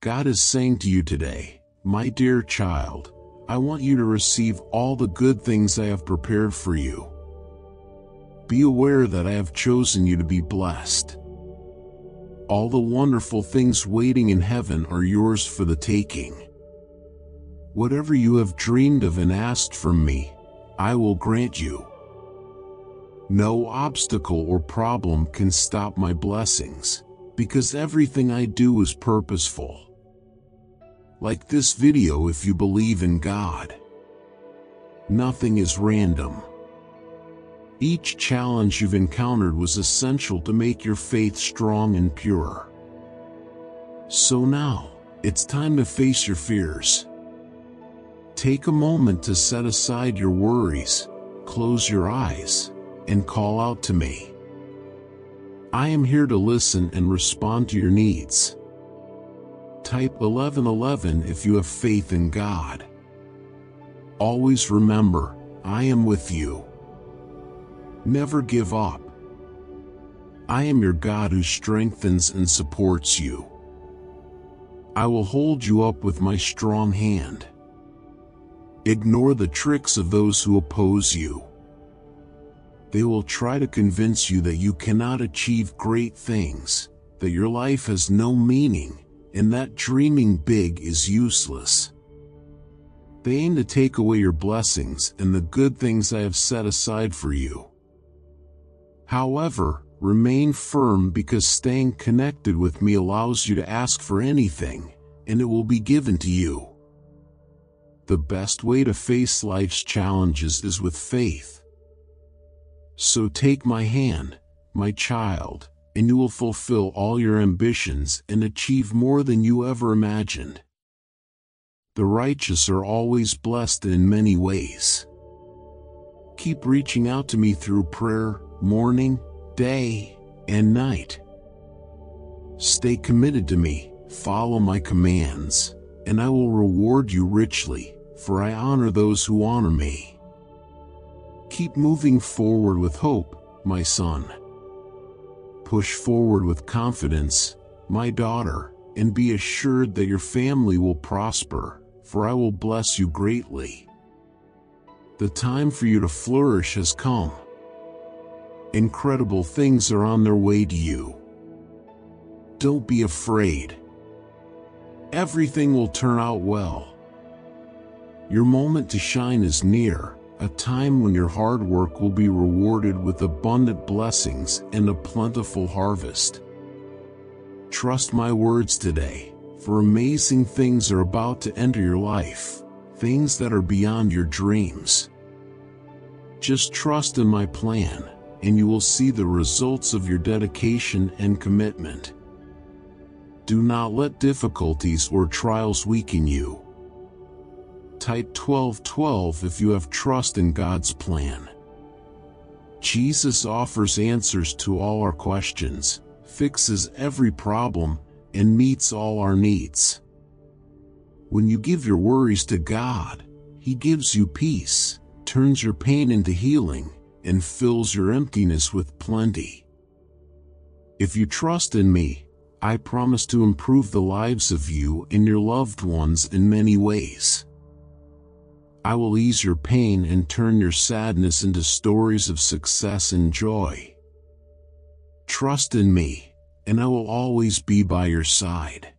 God is saying to you today, my dear child, I want you to receive all the good things I have prepared for you. Be aware that I have chosen you to be blessed. All the wonderful things waiting in heaven are yours for the taking. Whatever you have dreamed of and asked from me, I will grant you. No obstacle or problem can stop my blessings, because everything I do is purposeful. Like this video if you believe in God. Nothing is random. Each challenge you've encountered was essential to make your faith strong and pure. So now, it's time to face your fears. Take a moment to set aside your worries, close your eyes, and call out to me. I am here to listen and respond to your needs. Type 1111 if you have faith in God. Always remember, I am with you. Never give up. I am your God who strengthens and supports you. I will hold you up with my strong hand. Ignore the tricks of those who oppose you. They will try to convince you that you cannot achieve great things, that your life has no meaning, and that dreaming big is useless. They aim to take away your blessings and the good things I have set aside for you. However, remain firm because staying connected with me allows you to ask for anything, and it will be given to you. The best way to face life's challenges is with faith. So take my hand, my child, and you will fulfill all your ambitions and achieve more than you ever imagined. The righteous are always blessed in many ways. Keep reaching out to me through prayer, morning, day, and night. Stay committed to me, follow my commands, and I will reward you richly, for I honor those who honor me. Keep moving forward with hope, my son. Push forward with confidence, my daughter, and be assured that your family will prosper, for I will bless you greatly. The time for you to flourish has come. Incredible things are on their way to you. Don't be afraid. Everything will turn out well. Your moment to shine is near. A time when your hard work will be rewarded with abundant blessings and a plentiful harvest. Trust my words today, for amazing things are about to enter your life, things that are beyond your dreams. Just trust in my plan, and you will see the results of your dedication and commitment. Do not let difficulties or trials weaken you. Type 1212 if you have trust in God's plan. Jesus offers answers to all our questions, fixes every problem, and meets all our needs. When you give your worries to God, He gives you peace, turns your pain into healing, and fills your emptiness with plenty. If you trust in me, I promise to improve the lives of you and your loved ones in many ways. I will ease your pain and turn your sadness into stories of success and joy. Trust in me, and I will always be by your side.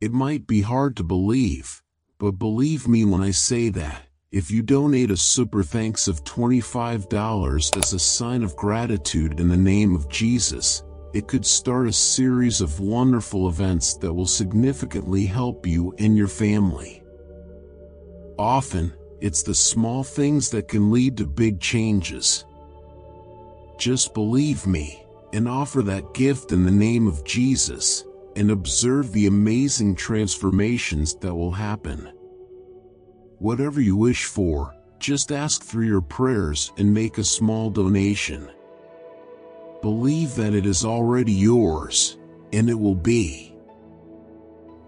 It might be hard to believe, but believe me when I say that, if you donate a super thanks of $25 as a sign of gratitude in the name of Jesus, it could start a series of wonderful events that will significantly help you and your family. Often, it's the small things that can lead to big changes. Just believe me, and offer that gift in the name of Jesus, and observe the amazing transformations that will happen. Whatever you wish for, just ask through your prayers and make a small donation. Believe that it is already yours, and it will be.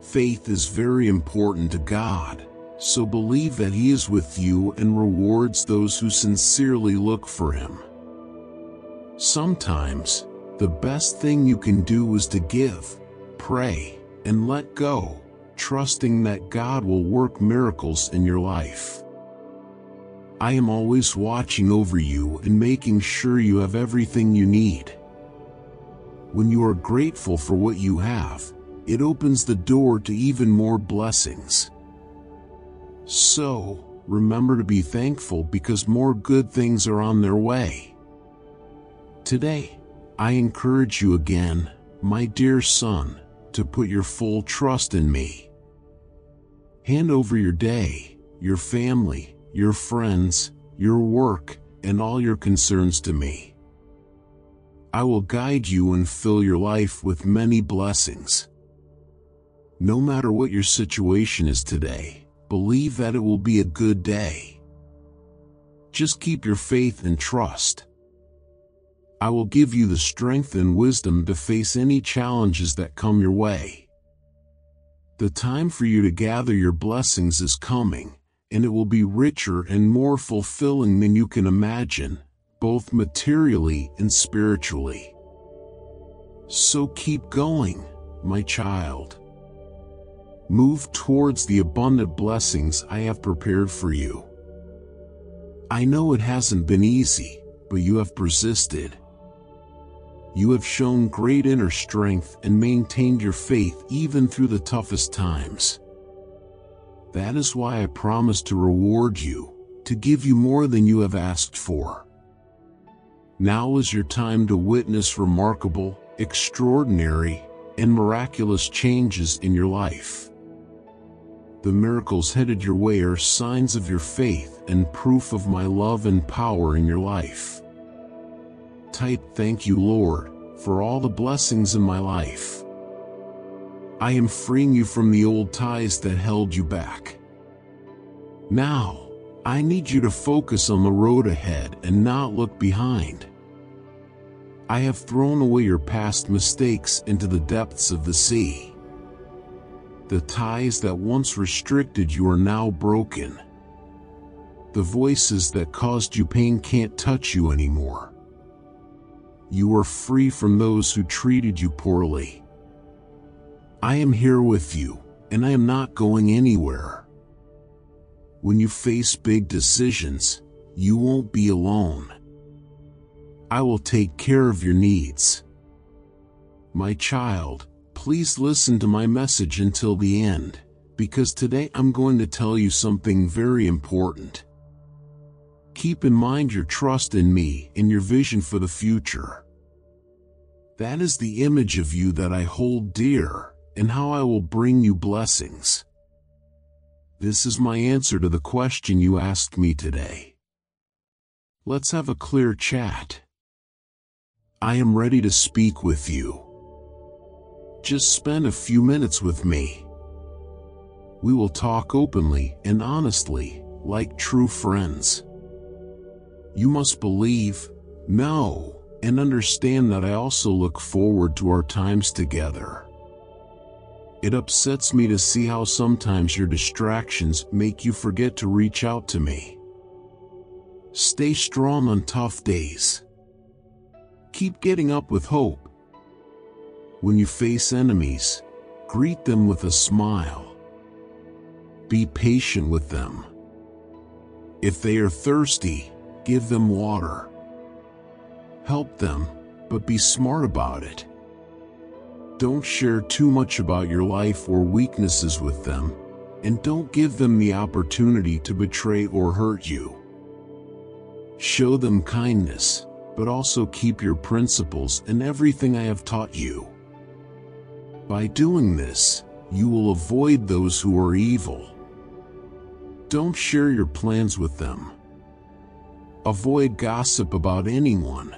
Faith is very important to God. So believe that He is with you and rewards those who sincerely look for Him. Sometimes, the best thing you can do is to give, pray, and let go, trusting that God will work miracles in your life. I am always watching over you and making sure you have everything you need. When you are grateful for what you have, it opens the door to even more blessings. So, remember to be thankful because more good things are on their way. Today, I encourage you again, my dear son, to put your full trust in me. Hand over your day, your family, your friends, your work, and all your concerns to me. I will guide you and fill your life with many blessings. No matter what your situation is today, believe that it will be a good day. Just keep your faith and trust. I will give you the strength and wisdom to face any challenges that come your way. The time for you to gather your blessings is coming, and it will be richer and more fulfilling than you can imagine, both materially and spiritually. So keep going, my child. Move towards the abundant blessings I have prepared for you. I know it hasn't been easy, but you have persisted. You have shown great inner strength and maintained your faith even through the toughest times. That is why I promise to reward you, to give you more than you have asked for. Now is your time to witness remarkable, extraordinary, and miraculous changes in your life. The miracles headed your way are signs of your faith and proof of my love and power in your life. Type, "Thank you, Lord, for all the blessings in my life." I am freeing you from the old ties that held you back. Now, I need you to focus on the road ahead and not look behind. I have thrown away your past mistakes into the depths of the sea. The ties that once restricted you are now broken. The voices that caused you pain can't touch you anymore. You are free from those who treated you poorly. I am here with you, and I am not going anywhere. When you face big decisions, you won't be alone. I will take care of your needs. My child, please listen to my message until the end, because today I'm going to tell you something very important. Keep in mind your trust in me and your vision for the future. That is the image of you that I hold dear, and how I will bring you blessings. This is my answer to the question you asked me today. Let's have a clear chat. I am ready to speak with you. Just spend a few minutes with me. We will talk openly and honestly, like true friends. You must believe, know, and understand that I also look forward to our times together. It upsets me to see how sometimes your distractions make you forget to reach out to me. Stay strong on tough days. Keep getting up with hope. When you face enemies, greet them with a smile. Be patient with them. If they are thirsty, give them water. Help them, but be smart about it. Don't share too much about your life or weaknesses with them, and don't give them the opportunity to betray or hurt you. Show them kindness, but also keep your principles and everything I have taught you. By doing this, you will avoid those who are evil. Don't share your plans with them. Avoid gossip about anyone.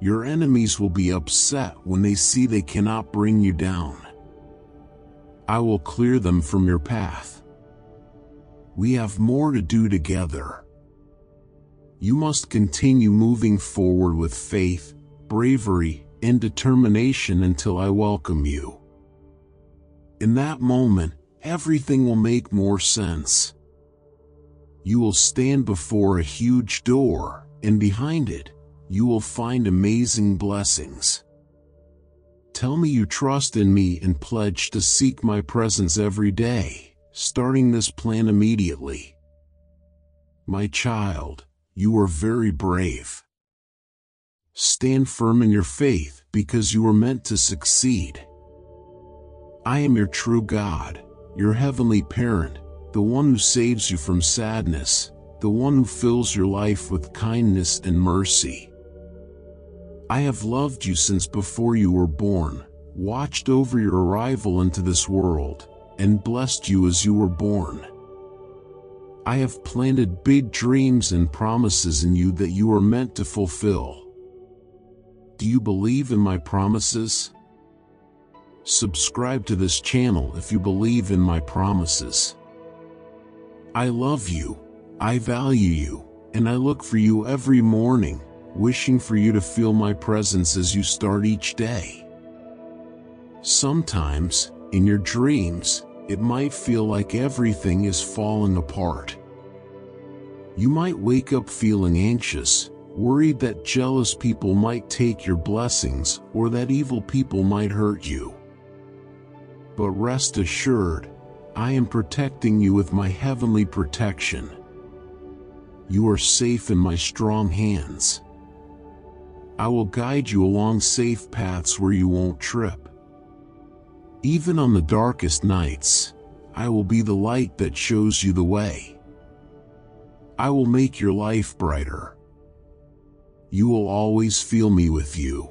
Your enemies will be upset when they see they cannot bring you down. I will clear them from your path. We have more to do together. You must continue moving forward with faith, bravery, and determination until I welcome you. In that moment, everything will make more sense. You will stand before a huge door, and behind it, you will find amazing blessings. Tell me you trust in me and pledge to seek my presence every day, starting this plan immediately. My child, you are very brave. Stand firm in your faith because you were meant to succeed. I am your true God, your heavenly parent, the one who saves you from sadness, the one who fills your life with kindness and mercy. I have loved you since before you were born, watched over your arrival into this world, and blessed you as you were born. I have planted big dreams and promises in you that you are meant to fulfill. Do you believe in my promises? Subscribe to this channel if you believe in my promises. I love you, I value you, and I look for you every morning, wishing for you to feel my presence as you start each day. Sometimes, in your dreams, it might feel like everything is falling apart. You might wake up feeling anxious, worried that jealous people might take your blessings or that evil people might hurt you. But rest assured, I am protecting you with my heavenly protection. You are safe in my strong hands. I will guide you along safe paths where you won't trip. Even on the darkest nights, I will be the light that shows you the way. I will make your life brighter. You will always feel me with you.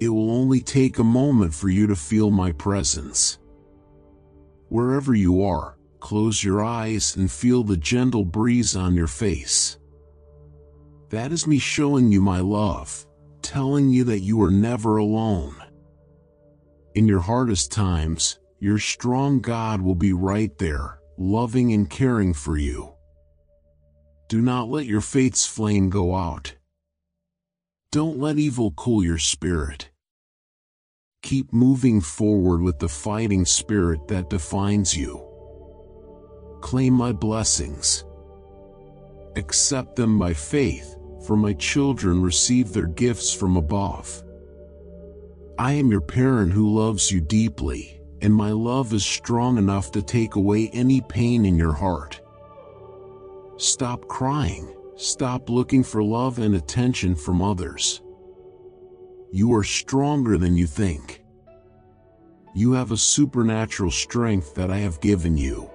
It will only take a moment for you to feel my presence. Wherever you are, close your eyes and feel the gentle breeze on your face. That is me showing you my love, telling you that you are never alone. In your hardest times, your strong God will be right there, loving and caring for you. Do not let your faith's flame go out. Don't let evil cool your spirit. Keep moving forward with the fighting spirit that defines you. Claim my blessings. Accept them by faith, for my children receive their gifts from above. I am your parent who loves you deeply, and my love is strong enough to take away any pain in your heart. Stop crying, stop looking for love and attention from others. You are stronger than you think. You have a supernatural strength that I have given you.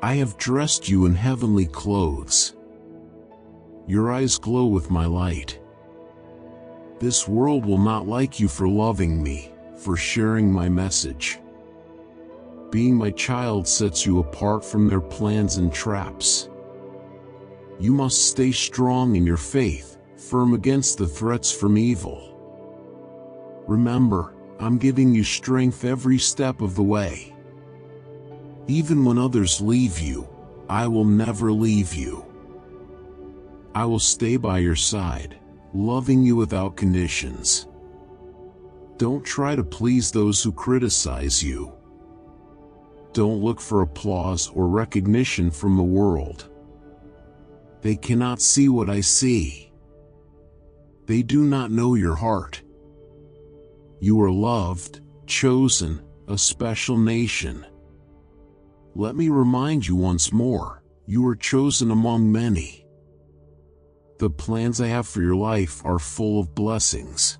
I have dressed you in heavenly clothes. Your eyes glow with my light. This world will not like you for loving me, for sharing my message. Being my child sets you apart from their plans and traps. You must stay strong in your faith, firm against the threats from evil. Remember, I'm giving you strength every step of the way. Even when others leave you, I will never leave you. I will stay by your side, loving you without conditions. Don't try to please those who criticize you. Don't look for applause or recognition from the world. They cannot see what I see. They do not know your heart. You are loved, chosen, a special nation. Let me remind you once more, you are chosen among many. The plans I have for your life are full of blessings.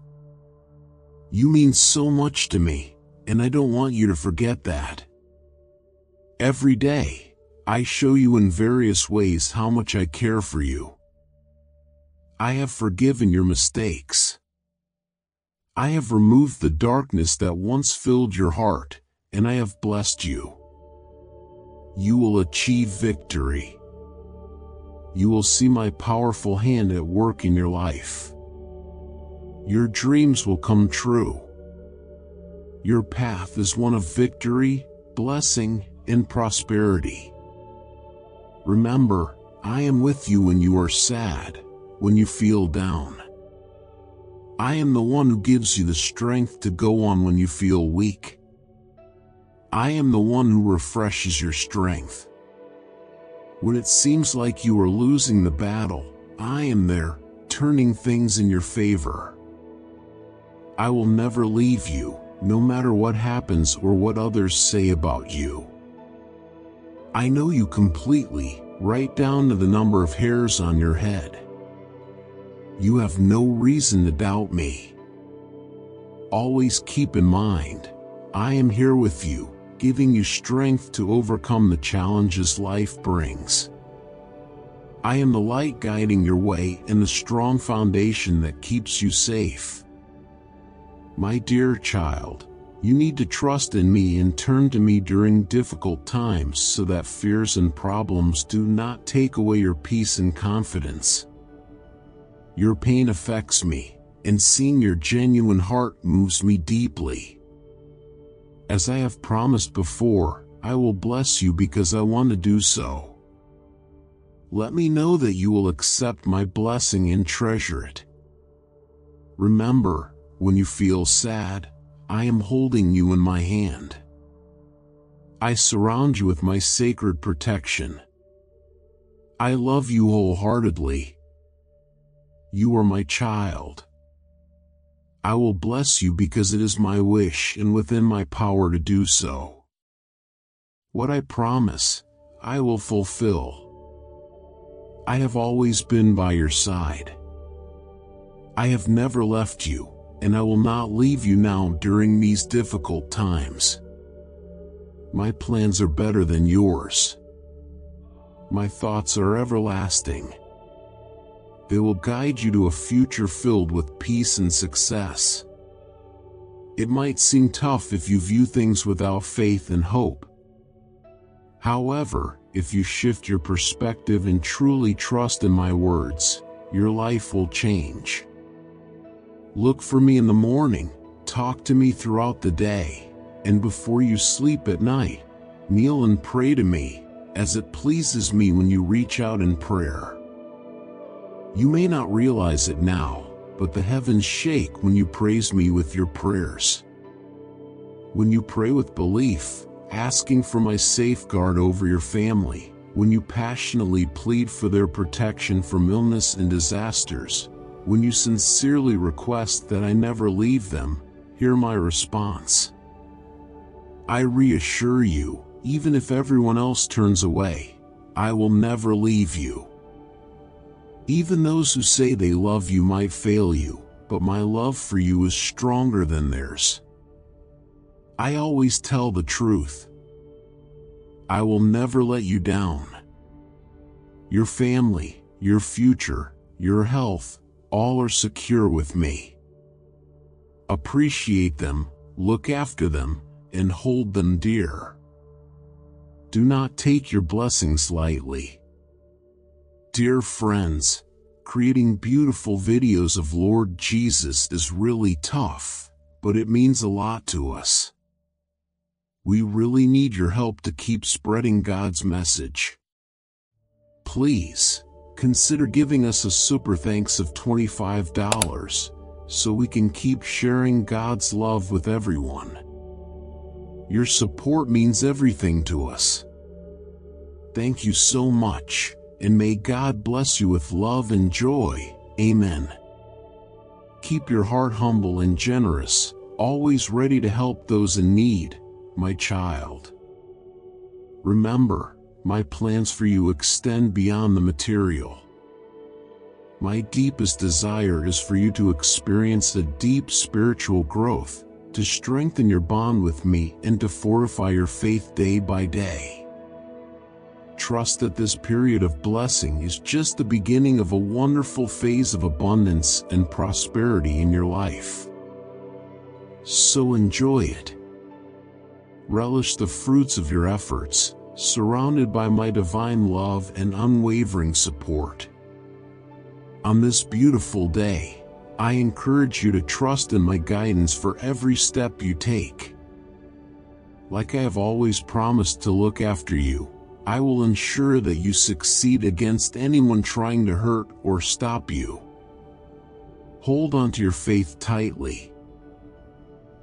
You mean so much to me, and I don't want you to forget that. Every day, I show you in various ways how much I care for you. I have forgiven your mistakes. I have removed the darkness that once filled your heart, and I have blessed you. You will achieve victory. You will see my powerful hand at work in your life. Your dreams will come true. Your path is one of victory, blessing, and prosperity. Remember, I am with you when you are sad, when you feel down. I am the one who gives you the strength to go on when you feel weak. I am the one who refreshes your strength. When it seems like you are losing the battle, I am there, turning things in your favor. I will never leave you, no matter what happens or what others say about you. I know you completely, right down to the number of hairs on your head. You have no reason to doubt me. Always keep in mind, I am here with you, giving you strength to overcome the challenges life brings. I am the light guiding your way and the strong foundation that keeps you safe. My dear child, you need to trust in me and turn to me during difficult times so that fears and problems do not take away your peace and confidence. Your pain affects me, and seeing your genuine heart moves me deeply. As I have promised before, I will bless you because I want to do so. Let me know that you will accept my blessing and treasure it. Remember, when you feel sad, I am holding you in my hand. I surround you with my sacred protection. I love you wholeheartedly. You are my child. I will bless you because it is my wish and within my power to do so. What I promise, I will fulfill. I have always been by your side. I have never left you, and I will not leave you now during these difficult times. My plans are better than yours. My thoughts are everlasting. They will guide you to a future filled with peace and success. It might seem tough if you view things without faith and hope. However, if you shift your perspective and truly trust in my words, your life will change. Look for me in the morning, talk to me throughout the day, and before you sleep at night, kneel and pray to me, as it pleases me when you reach out in prayer. You may not realize it now, but the heavens shake when you praise me with your prayers. When you pray with belief, asking for my safeguard over your family, when you passionately plead for their protection from illness and disasters, when you sincerely request that I never leave them, hear my response. I reassure you, even if everyone else turns away, I will never leave you. Even those who say they love you might fail you, but my love for you is stronger than theirs. I always tell the truth. I will never let you down. Your family, your future, your health, all are secure with me. Appreciate them, look after them, and hold them dear. Do not take your blessings lightly. Dear friends, creating beautiful videos of Lord Jesus is really tough, but it means a lot to us. We really need your help to keep spreading God's message. Please, consider giving us a super thanks of $25, so we can keep sharing God's love with everyone. Your support means everything to us. Thank you so much. And may God bless you with love and joy. Amen. Keep your heart humble and generous, always ready to help those in need, my child. Remember, my plans for you extend beyond the material. My deepest desire is for you to experience a deep spiritual growth, to strengthen your bond with me and to fortify your faith day by day. Trust that this period of blessing is just the beginning of a wonderful phase of abundance and prosperity in your life. So enjoy it. Relish the fruits of your efforts, surrounded by my divine love and unwavering support. On this beautiful day, I encourage you to trust in my guidance for every step you take. Like I have always promised to look after you, I will ensure that you succeed against anyone trying to hurt or stop you. Hold on to your faith tightly.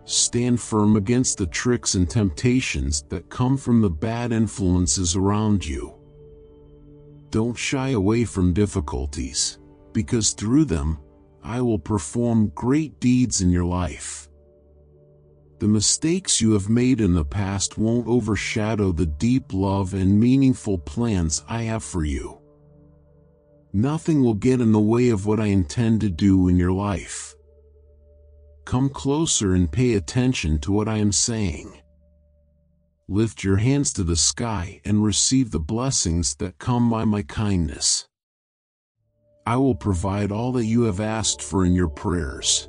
Stand firm against the tricks and temptations that come from the bad influences around you. Don't shy away from difficulties, because through them, I will perform great deeds in your life. The mistakes you have made in the past won't overshadow the deep love and meaningful plans I have for you. Nothing will get in the way of what I intend to do in your life. Come closer and pay attention to what I am saying. Lift your hands to the sky and receive the blessings that come by my kindness. I will provide all that you have asked for in your prayers.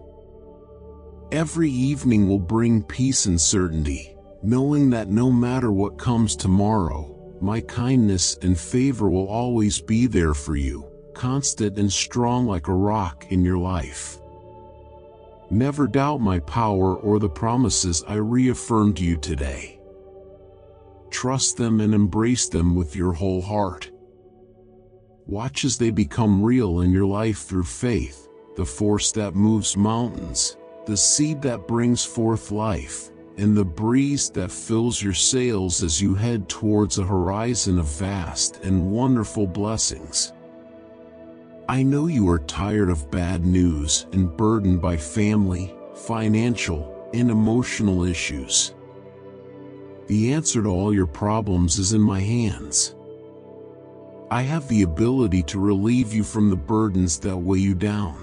Every evening will bring peace and certainty, knowing that no matter what comes tomorrow, my kindness and favor will always be there for you, constant and strong like a rock in your life. Never doubt my power or the promises I reaffirm to you today. Trust them and embrace them with your whole heart. Watch as they become real in your life through faith, the force that moves mountains, the seed that brings forth life, and the breeze that fills your sails as you head towards a horizon of vast and wonderful blessings. I know you are tired of bad news and burdened by family, financial, and emotional issues. The answer to all your problems is in my hands. I have the ability to relieve you from the burdens that weigh you down.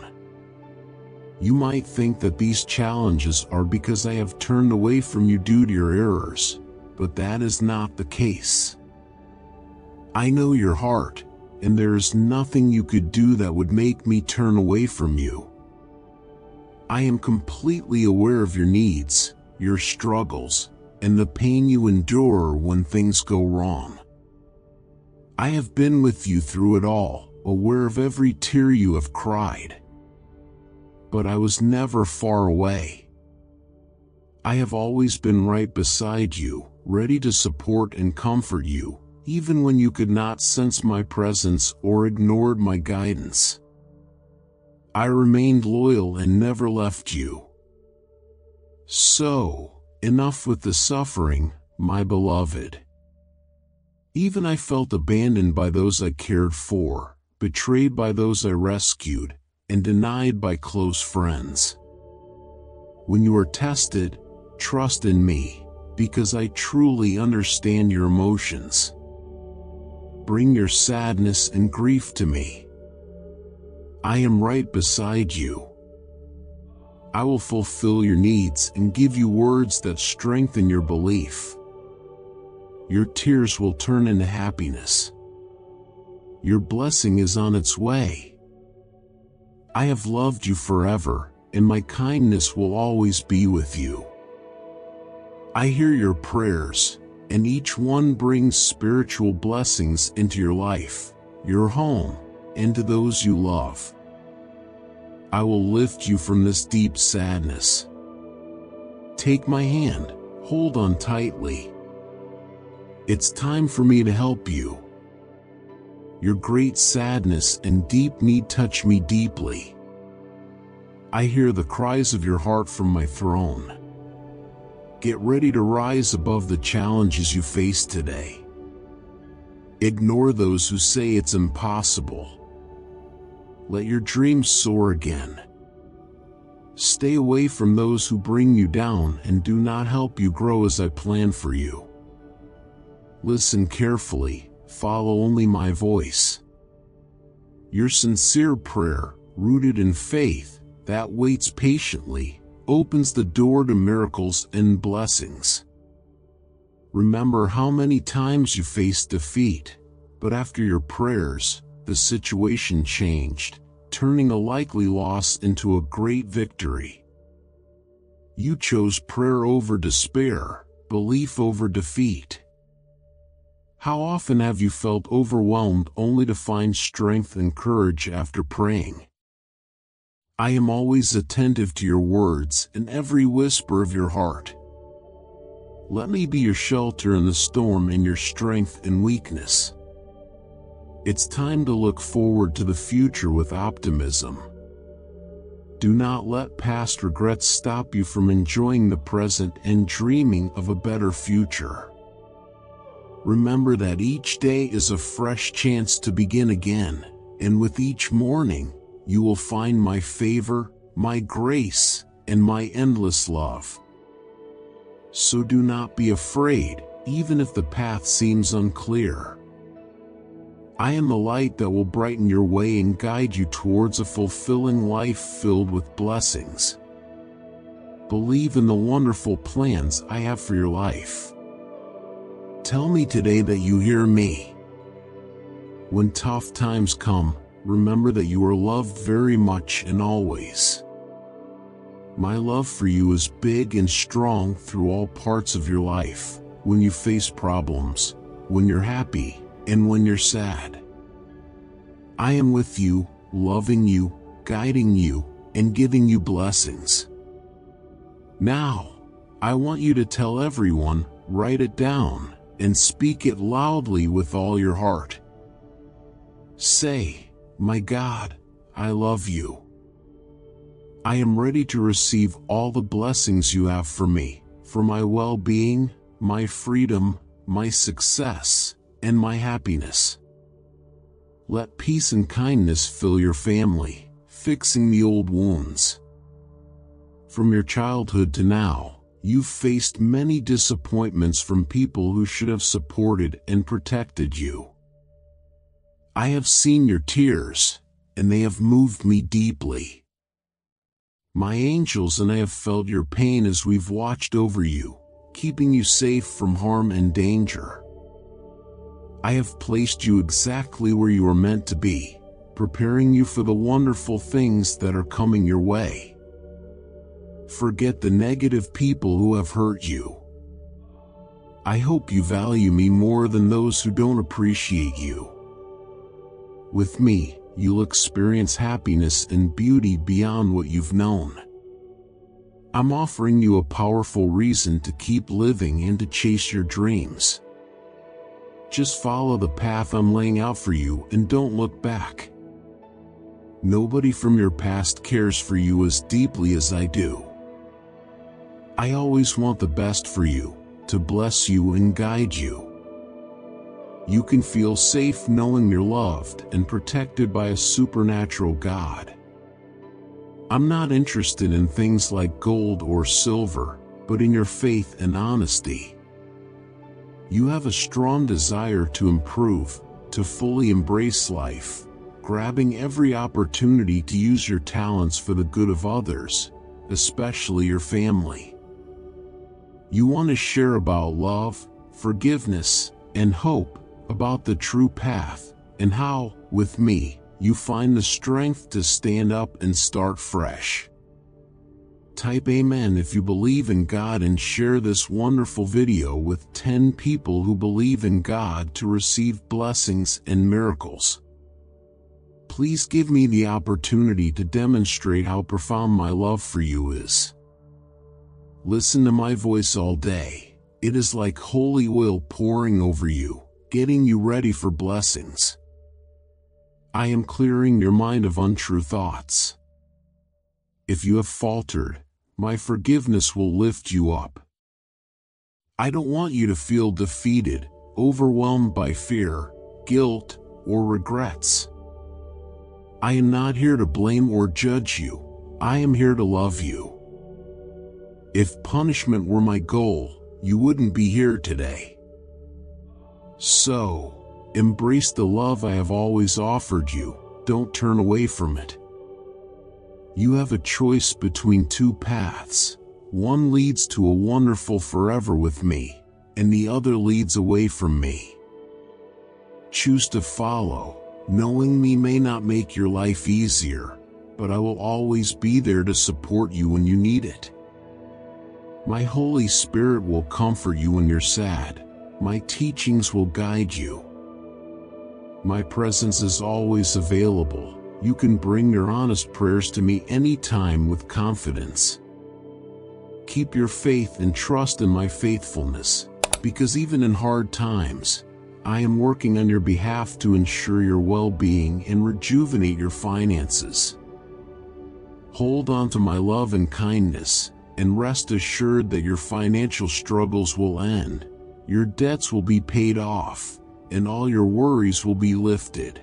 You might think that these challenges are because I have turned away from you due to your errors, but that is not the case. I know your heart, and there is nothing you could do that would make me turn away from you. I am completely aware of your needs, your struggles, and the pain you endure when things go wrong. I have been with you through it all, aware of every tear you have cried. But I was never far away. I have always been right beside you, ready to support and comfort you, even when you could not sense my presence or ignored my guidance. I remained loyal and never left you. So, enough with the suffering, my beloved. Even I felt abandoned by those I cared for, betrayed by those I rescued, and denied by close friends. When you are tested, trust in me, because I truly understand your emotions. Bring your sadness and grief to me. I am right beside you. I will fulfill your needs and give you words that strengthen your belief. Your tears will turn into happiness. Your blessing is on its way. I have loved you forever, and my kindness will always be with you. I hear your prayers, and each one brings spiritual blessings into your life, your home, and to those you love. I will lift you from this deep sadness. Take my hand, hold on tightly. It's time for me to help you. Your great sadness and deep need touch me deeply. I hear the cries of your heart from my throne. Get ready to rise above the challenges you face today. Ignore those who say it's impossible. Let your dreams soar again. Stay away from those who bring you down and do not help you grow as I plan for you. Listen carefully. Follow only my voice. Your sincere prayer, rooted in faith, that waits patiently, opens the door to miracles and blessings. Remember how many times you faced defeat, but after your prayers, the situation changed, turning a likely loss into a great victory. You chose prayer over despair, belief over defeat. How often have you felt overwhelmed only to find strength and courage after praying? I am always attentive to your words and every whisper of your heart. Let me be your shelter in the storm and your strength in weakness. It's time to look forward to the future with optimism. Do not let past regrets stop you from enjoying the present and dreaming of a better future. Remember that each day is a fresh chance to begin again, and with each morning, you will find my favor, my grace, and my endless love. So do not be afraid, even if the path seems unclear. I am the light that will brighten your way and guide you towards a fulfilling life filled with blessings. Believe in the wonderful plans I have for your life. Tell me today that you hear me. When tough times come, remember that you are loved very much and always. My love for you is big and strong through all parts of your life, when you face problems, when you're happy, and when you're sad. I am with you, loving you, guiding you, and giving you blessings. Now, I want you to tell everyone, write it down, and speak it loudly with all your heart. Say, my God, I love you. I am ready to receive all the blessings you have for me, for my well-being, my freedom, my success, and my happiness. Let peace and kindness fill your family, fixing the old wounds. From your childhood to now, you've faced many disappointments from people who should have supported and protected you. I have seen your tears, and they have moved me deeply. My angels and I have felt your pain as we've watched over you, keeping you safe from harm and danger. I have placed you exactly where you are meant to be, preparing you for the wonderful things that are coming your way. Forget the negative people who have hurt you. I hope you value me more than those who don't appreciate you. With me, you'll experience happiness and beauty beyond what you've known. I'm offering you a powerful reason to keep living and to chase your dreams. Just follow the path I'm laying out for you and don't look back. Nobody from your past cares for you as deeply as I do. I always want the best for you, to bless you and guide you. You can feel safe knowing you're loved and protected by a supernatural God. I'm not interested in things like gold or silver, but in your faith and honesty. You have a strong desire to improve, to fully embrace life, grabbing every opportunity to use your talents for the good of others, especially your family. You want to share about love, forgiveness, and hope, about the true path, and how, with me, you find the strength to stand up and start fresh. Type Amen if you believe in God and share this wonderful video with 10 people who believe in God to receive blessings and miracles. Please give me the opportunity to demonstrate how profound my love for you is. Listen to my voice all day. It is like holy oil pouring over you, getting you ready for blessings. I am clearing your mind of untrue thoughts. If you have faltered, my forgiveness will lift you up. I don't want you to feel defeated, overwhelmed by fear, guilt, or regrets. I am not here to blame or judge you. I am here to love you. If punishment were my goal, you wouldn't be here today. So, embrace the love I have always offered you. Don't turn away from it. You have a choice between two paths. One leads to a wonderful forever with me, and the other leads away from me. Choose to follow. Knowing me may not make your life easier, but I will always be there to support you when you need it. My Holy Spirit will comfort you when you're sad. My teachings will guide you. My presence is always available. You can bring your honest prayers to me anytime with confidence. Keep your faith and trust in my faithfulness, because even in hard times, I am working on your behalf to ensure your well-being and rejuvenate your finances. Hold on to my love and kindness, and rest assured that your financial struggles will end, your debts will be paid off, and all your worries will be lifted.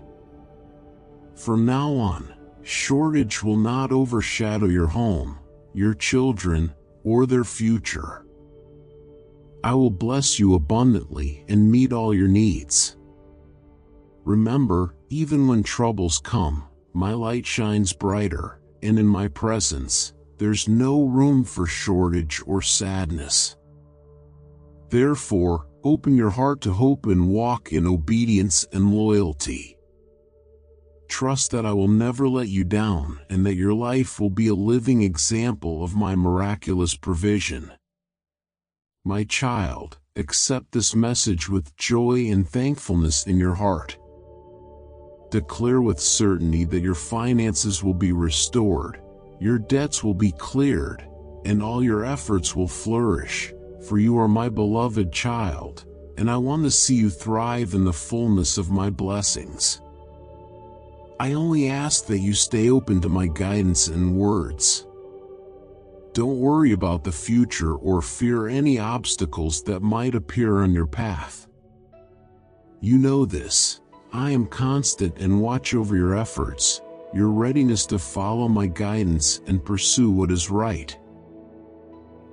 From now on, Shortage will not overshadow your home, your children, or their future. I will bless you abundantly and meet all your needs. Remember, even when troubles come, my light shines brighter, and in my presence, there's no room for shortage or sadness. Therefore, open your heart to hope and walk in obedience and loyalty. Trust that I will never let you down and that your life will be a living example of my miraculous provision. My child, accept this message with joy and thankfulness in your heart. Declare with certainty that your finances will be restored, your debts will be cleared, and all your efforts will flourish, for you are my beloved child, and I want to see you thrive in the fullness of my blessings. I only ask that you stay open to my guidance and words. Don't worry about the future or fear any obstacles that might appear on your path. You know this. I am constant and watch over your efforts, your readiness to follow my guidance and pursue what is right.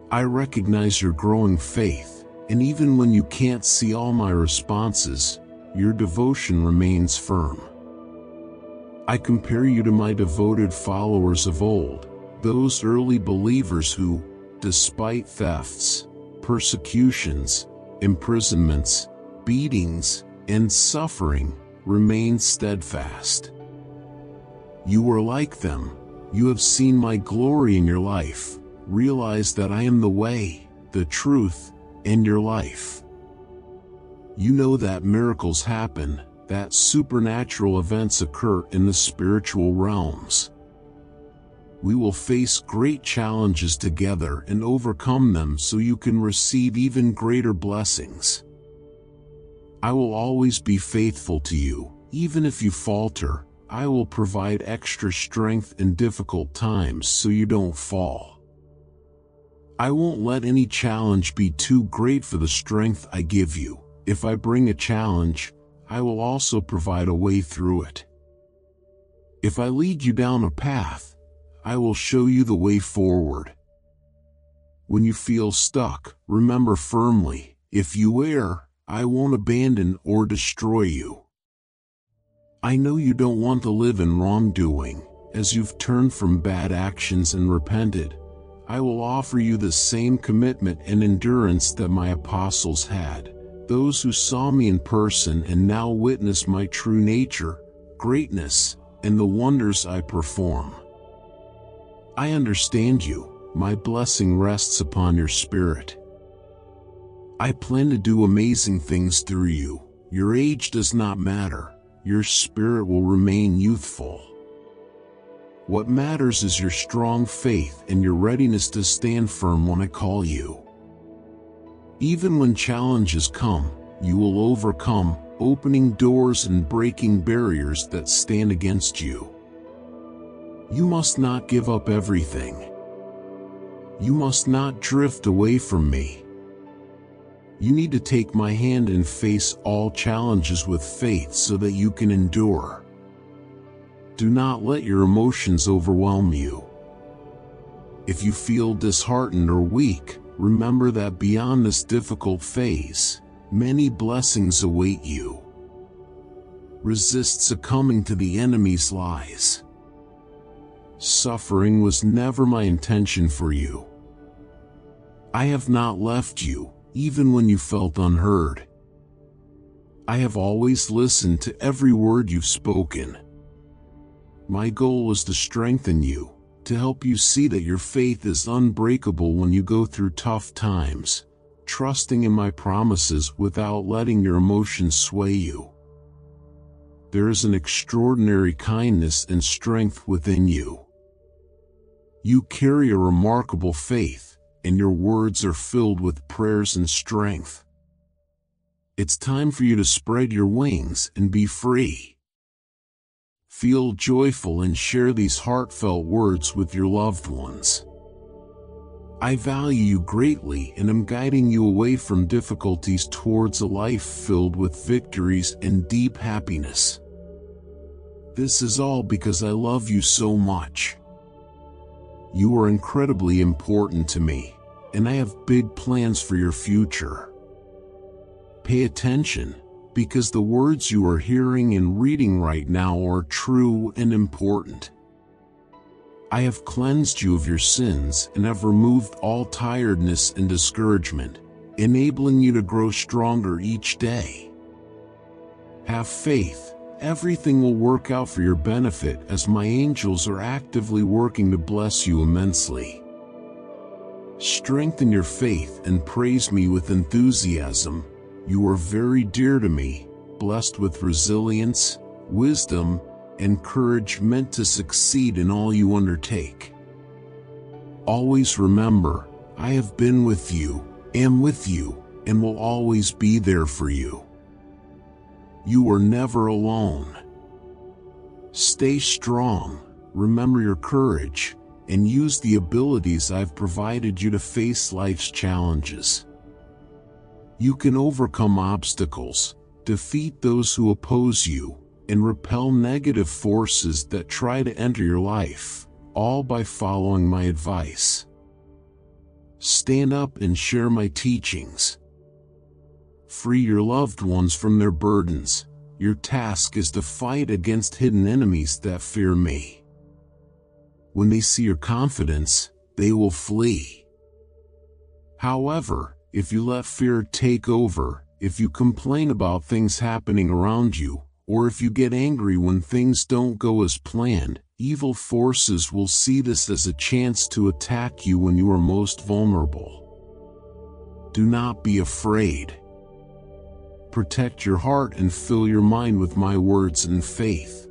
I recognize your growing faith, and even when you can't see all my responses, your devotion remains firm. I compare you to my devoted followers of old, those early believers who, despite thefts, persecutions, imprisonments, beatings, and suffering, remained steadfast. You were like them. You have seen my glory in your life. Realize that I am the way, the truth, and your life. You know that miracles happen, that supernatural events occur in the spiritual realms. We will face great challenges together and overcome them so you can receive even greater blessings. I will always be faithful to you, even if you falter. I will provide extra strength in difficult times so you don't fall. I won't let any challenge be too great for the strength I give you. If I bring a challenge, I will also provide a way through it. If I lead you down a path, I will show you the way forward. When you feel stuck, remember firmly, if you err, I won't abandon or destroy you. I know you don't want to live in wrongdoing, as you've turned from bad actions and repented. I will offer you the same commitment and endurance that my apostles had, those who saw me in person and now witness my true nature, greatness, and the wonders I perform. I understand you. My blessing rests upon your spirit. I plan to do amazing things through you. Your age does not matter. Your spirit will remain youthful. What matters is your strong faith and your readiness to stand firm when I call you. Even when challenges come, you will overcome, opening doors and breaking barriers that stand against you. You must not give up everything. You must not drift away from me. You need to take my hand and face all challenges with faith so that you can endure. Do not let your emotions overwhelm you. If you feel disheartened or weak, remember that beyond this difficult phase, many blessings await you. Resist succumbing to the enemy's lies. Suffering was never my intention for you. I have not left you, even when you felt unheard. I have always listened to every word you've spoken. My goal is to strengthen you, to help you see that your faith is unbreakable when you go through tough times, trusting in my promises without letting your emotions sway you. There is an extraordinary kindness and strength within you. You carry a remarkable faith, and your words are filled with prayers and strength. It's time for you to spread your wings and be free. Feel joyful and share these heartfelt words with your loved ones. I value you greatly and am guiding you away from difficulties towards a life filled with victories and deep happiness. This is all because I love you so much. You are incredibly important to me, and I have big plans for your future. Pay attention, because the words you are hearing and reading right now are true and important. I have cleansed you of your sins and have removed all tiredness and discouragement, enabling you to grow stronger each day. Have faith. Everything will work out for your benefit as my angels are actively working to bless you immensely. Strengthen your faith and praise me with enthusiasm. You are very dear to me, blessed with resilience, wisdom, and courage meant to succeed in all you undertake. Always remember, I have been with you, am with you, and will always be there for you. You are never alone. Stay strong, remember your courage, and use the abilities I've provided you to face life's challenges. You can overcome obstacles, defeat those who oppose you, and repel negative forces that try to enter your life, all by following my advice. Stand up and share my teachings. Free your loved ones from their burdens. Your task is to fight against hidden enemies that fear me. When they see your confidence, they will flee. However, if you let fear take over, if you complain about things happening around you, or if you get angry when things don't go as planned, evil forces will see this as a chance to attack you when you are most vulnerable. Do not be afraid. Protect your heart and fill your mind with my words and faith.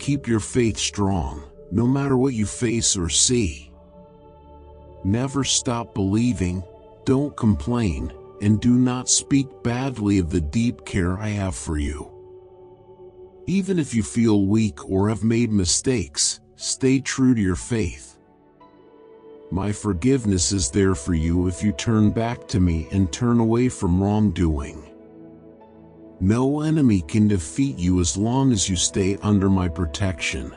Keep your faith strong, no matter what you face or see. Never stop believing, don't complain, and do not speak badly of the deep care I have for you. Even if you feel weak or have made mistakes, stay true to your faith. My forgiveness is there for you if you turn back to me and turn away from wrongdoing. No enemy can defeat you as long as you stay under my protection.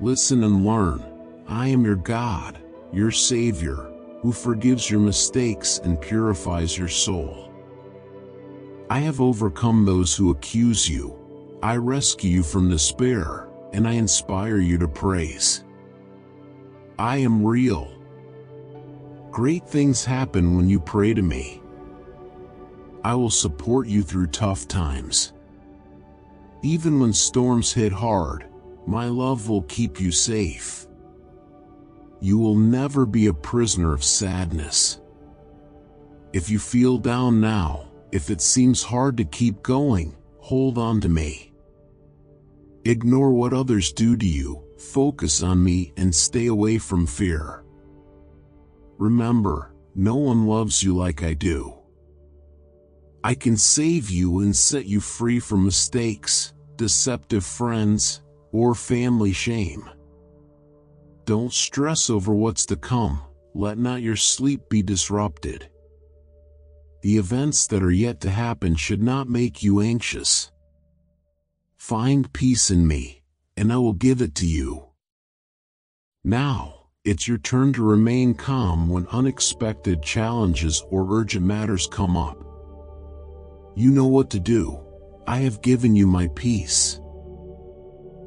Listen and learn. I am your God, your Savior, who forgives your mistakes and purifies your soul. I have overcome those who accuse you. I rescue you from despair, and I inspire you to praise. I am real. Great things happen when you pray to me. I will support you through tough times. Even when storms hit hard, my love will keep you safe. You will never be a prisoner of sadness. If you feel down now, if it seems hard to keep going, hold on to me. Ignore what others do to you, focus on me, and stay away from fear. Remember, no one loves you like I do. I can save you and set you free from mistakes, deceptive friends, or family shame. Don't stress over what's to come. Let not your sleep be disrupted. The events that are yet to happen should not make you anxious. Find peace in me, and I will give it to you. Now, it's your turn to remain calm when unexpected challenges or urgent matters come up. You know what to do. I have given you my peace.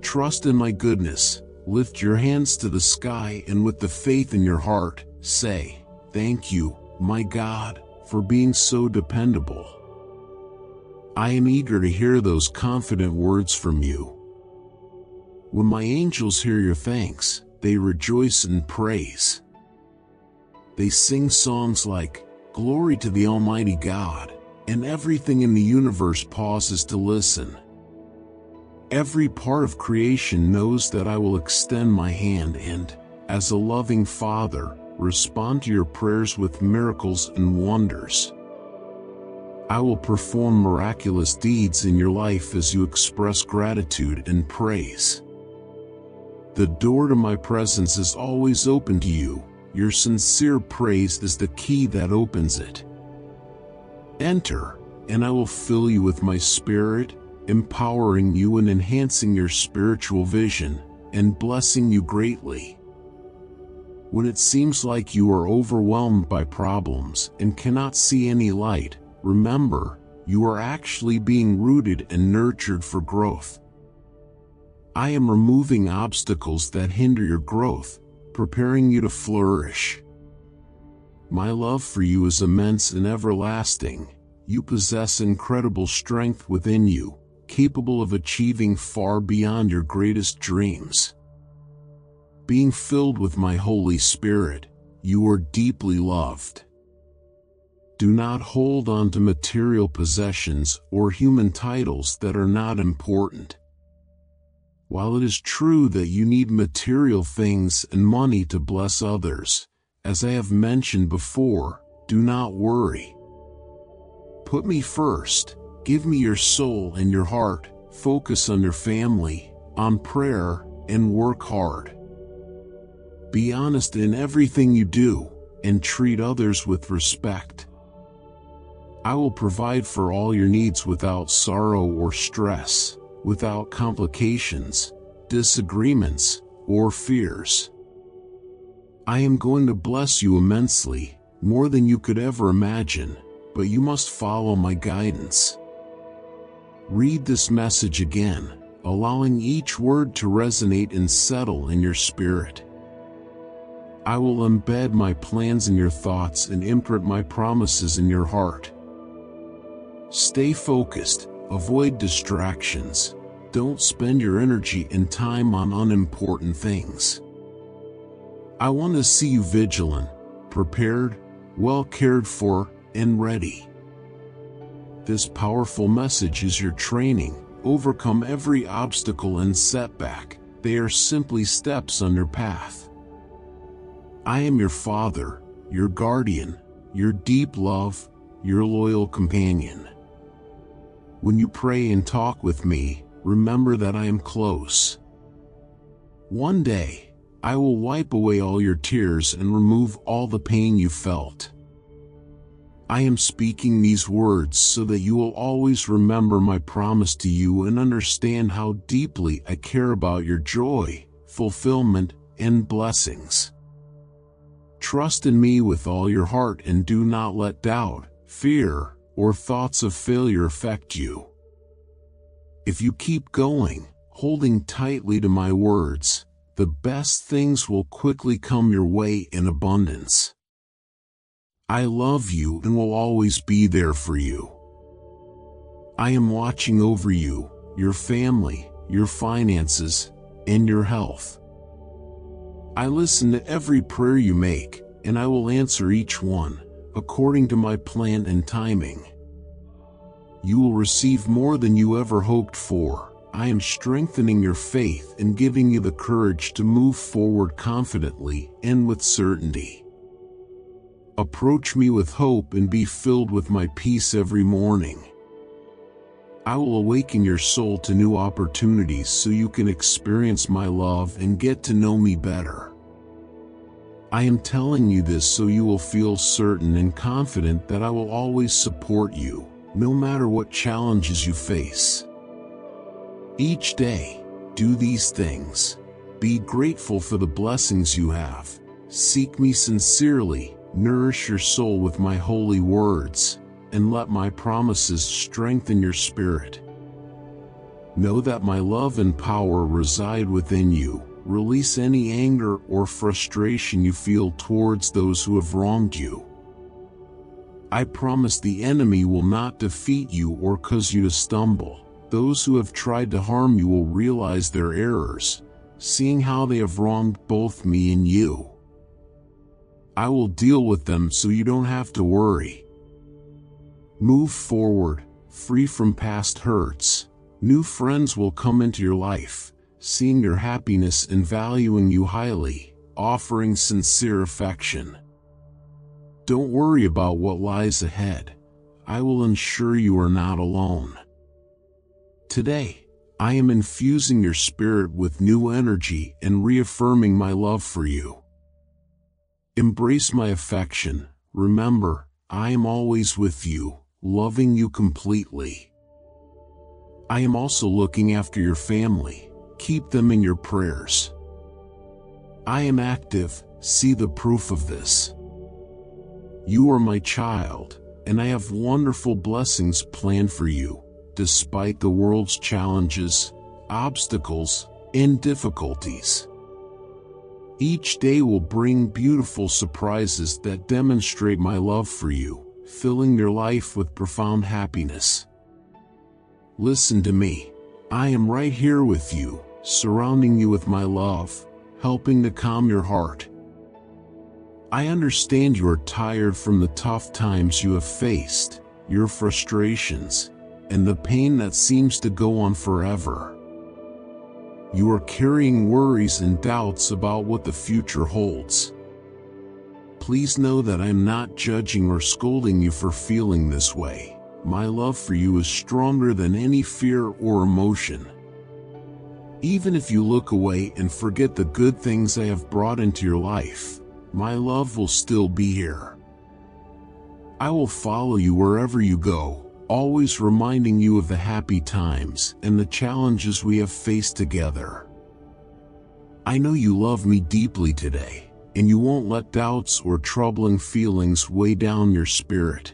Trust in my goodness. Lift your hands to the sky and with the faith in your heart, say, "Thank you, my God, for being so dependable." I am eager to hear those confident words from you. When my angels hear your thanks, they rejoice and praise. They sing songs like, "Glory to the Almighty God," and everything in the universe pauses to listen. Every part of creation knows that I will extend my hand and, as a loving Father, respond to your prayers with miracles and wonders. I will perform miraculous deeds in your life as you express gratitude and praise. The door to my presence is always open to you. Your sincere praise is the key that opens it. Enter, and I will fill you with my Spirit, empowering you and enhancing your spiritual vision, and blessing you greatly. When it seems like you are overwhelmed by problems and cannot see any light, remember, you are actually being rooted and nurtured for growth. I am removing obstacles that hinder your growth, preparing you to flourish. My love for you is immense and everlasting. You possess incredible strength within you, capable of achieving far beyond your greatest dreams. Being filled with my Holy Spirit, you are deeply loved. Do not hold on to material possessions or human titles that are not important. While it is true that you need material things and money to bless others, as I have mentioned before, do not worry. Put me first, give me your soul and your heart, focus on your family, on prayer, and work hard. Be honest in everything you do, and treat others with respect. I will provide for all your needs without sorrow or stress, without complications, disagreements, or fears. I am going to bless you immensely, more than you could ever imagine, but you must follow my guidance. Read this message again, allowing each word to resonate and settle in your spirit. I will embed my plans in your thoughts and imprint my promises in your heart. Stay focused, avoid distractions, don't spend your energy and time on unimportant things. I want to see you vigilant, prepared, well cared for, and ready. This powerful message is your training. Overcome every obstacle and setback. They are simply steps on your path. I am your Father, your guardian, your deep love, your loyal companion. When you pray and talk with me, remember that I am close. One day, I will wipe away all your tears and remove all the pain you felt. I am speaking these words so that you will always remember my promise to you and understand how deeply I care about your joy, fulfillment, and blessings. Trust in me with all your heart and do not let doubt, fear, or thoughts of failure affect you. If you keep going, holding tightly to my words, the best things will quickly come your way in abundance. I love you and will always be there for you. I am watching over you, your family, your finances, and your health. I listen to every prayer you make, and I will answer each one, according to my plan and timing. You will receive more than you ever hoped for. I am strengthening your faith and giving you the courage to move forward confidently and with certainty. Approach me with hope and be filled with my peace every morning. I will awaken your soul to new opportunities so you can experience my love and get to know me better. I am telling you this so you will feel certain and confident that I will always support you, no matter what challenges you face. Each day, do these things. Be grateful for the blessings you have. Seek me sincerely, nourish your soul with my holy words, and let my promises strengthen your spirit. Know that my love and power reside within you. Release any anger or frustration you feel towards those who have wronged you. I promise the enemy will not defeat you or cause you to stumble. Those who have tried to harm you will realize their errors, seeing how they have wronged both me and you. I will deal with them so you don't have to worry. Move forward, free from past hurts. New friends will come into your life, seeing your happiness and valuing you highly, offering sincere affection. Don't worry about what lies ahead. I will ensure you are not alone. Today, I am infusing your spirit with new energy and reaffirming my love for you. Embrace my affection. Remember, I am always with you, loving you completely. I am also looking after your family. Keep them in your prayers. I am active. See the proof of this. You are my child, and I have wonderful blessings planned for you, despite the world's challenges, obstacles, and difficulties. Each day will bring beautiful surprises that demonstrate my love for you, filling your life with profound happiness. Listen to me. I am right here with you, surrounding you with my love, helping to calm your heart. I understand you are tired from the tough times you have faced, your frustrations, and the pain that seems to go on forever. You are carrying worries and doubts about what the future holds. Please know that I am not judging or scolding you for feeling this way. My love for you is stronger than any fear or emotion. Even if you look away and forget the good things I have brought into your life, my love will still be here. I will follow you wherever you go, always reminding you of the happy times and the challenges we have faced together. I know you love me deeply today, and you won't let doubts or troubling feelings weigh down your spirit.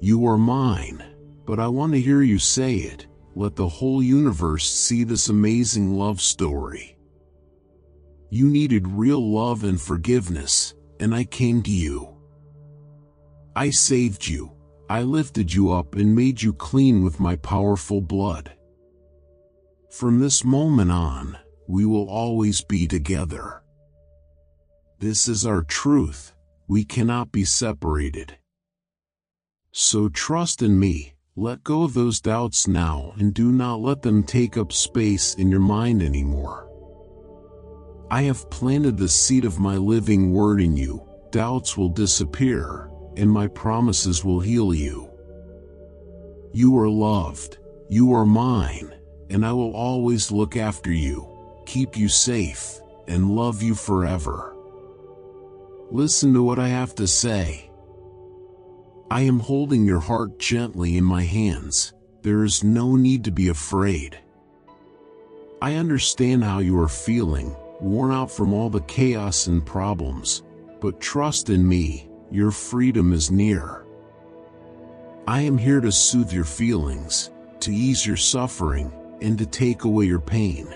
You are mine, but I want to hear you say it. Let the whole universe see this amazing love story. You needed real love and forgiveness, and I came to you. I saved you. I lifted you up and made you clean with my powerful blood. From this moment on, we will always be together. This is our truth. We cannot be separated. So trust in me. Let go of those doubts now and do not let them take up space in your mind anymore. I have planted the seed of my living word in you. Doubts will disappear, and my promises will heal you. You are loved, you are mine, and I will always look after you, keep you safe, and love you forever. Listen to what I have to say. I am holding your heart gently in my hands. There is no need to be afraid. I understand how you are feeling, worn out from all the chaos and problems, but trust in me. Your freedom is near. I am here to soothe your feelings, to ease your suffering, and to take away your pain.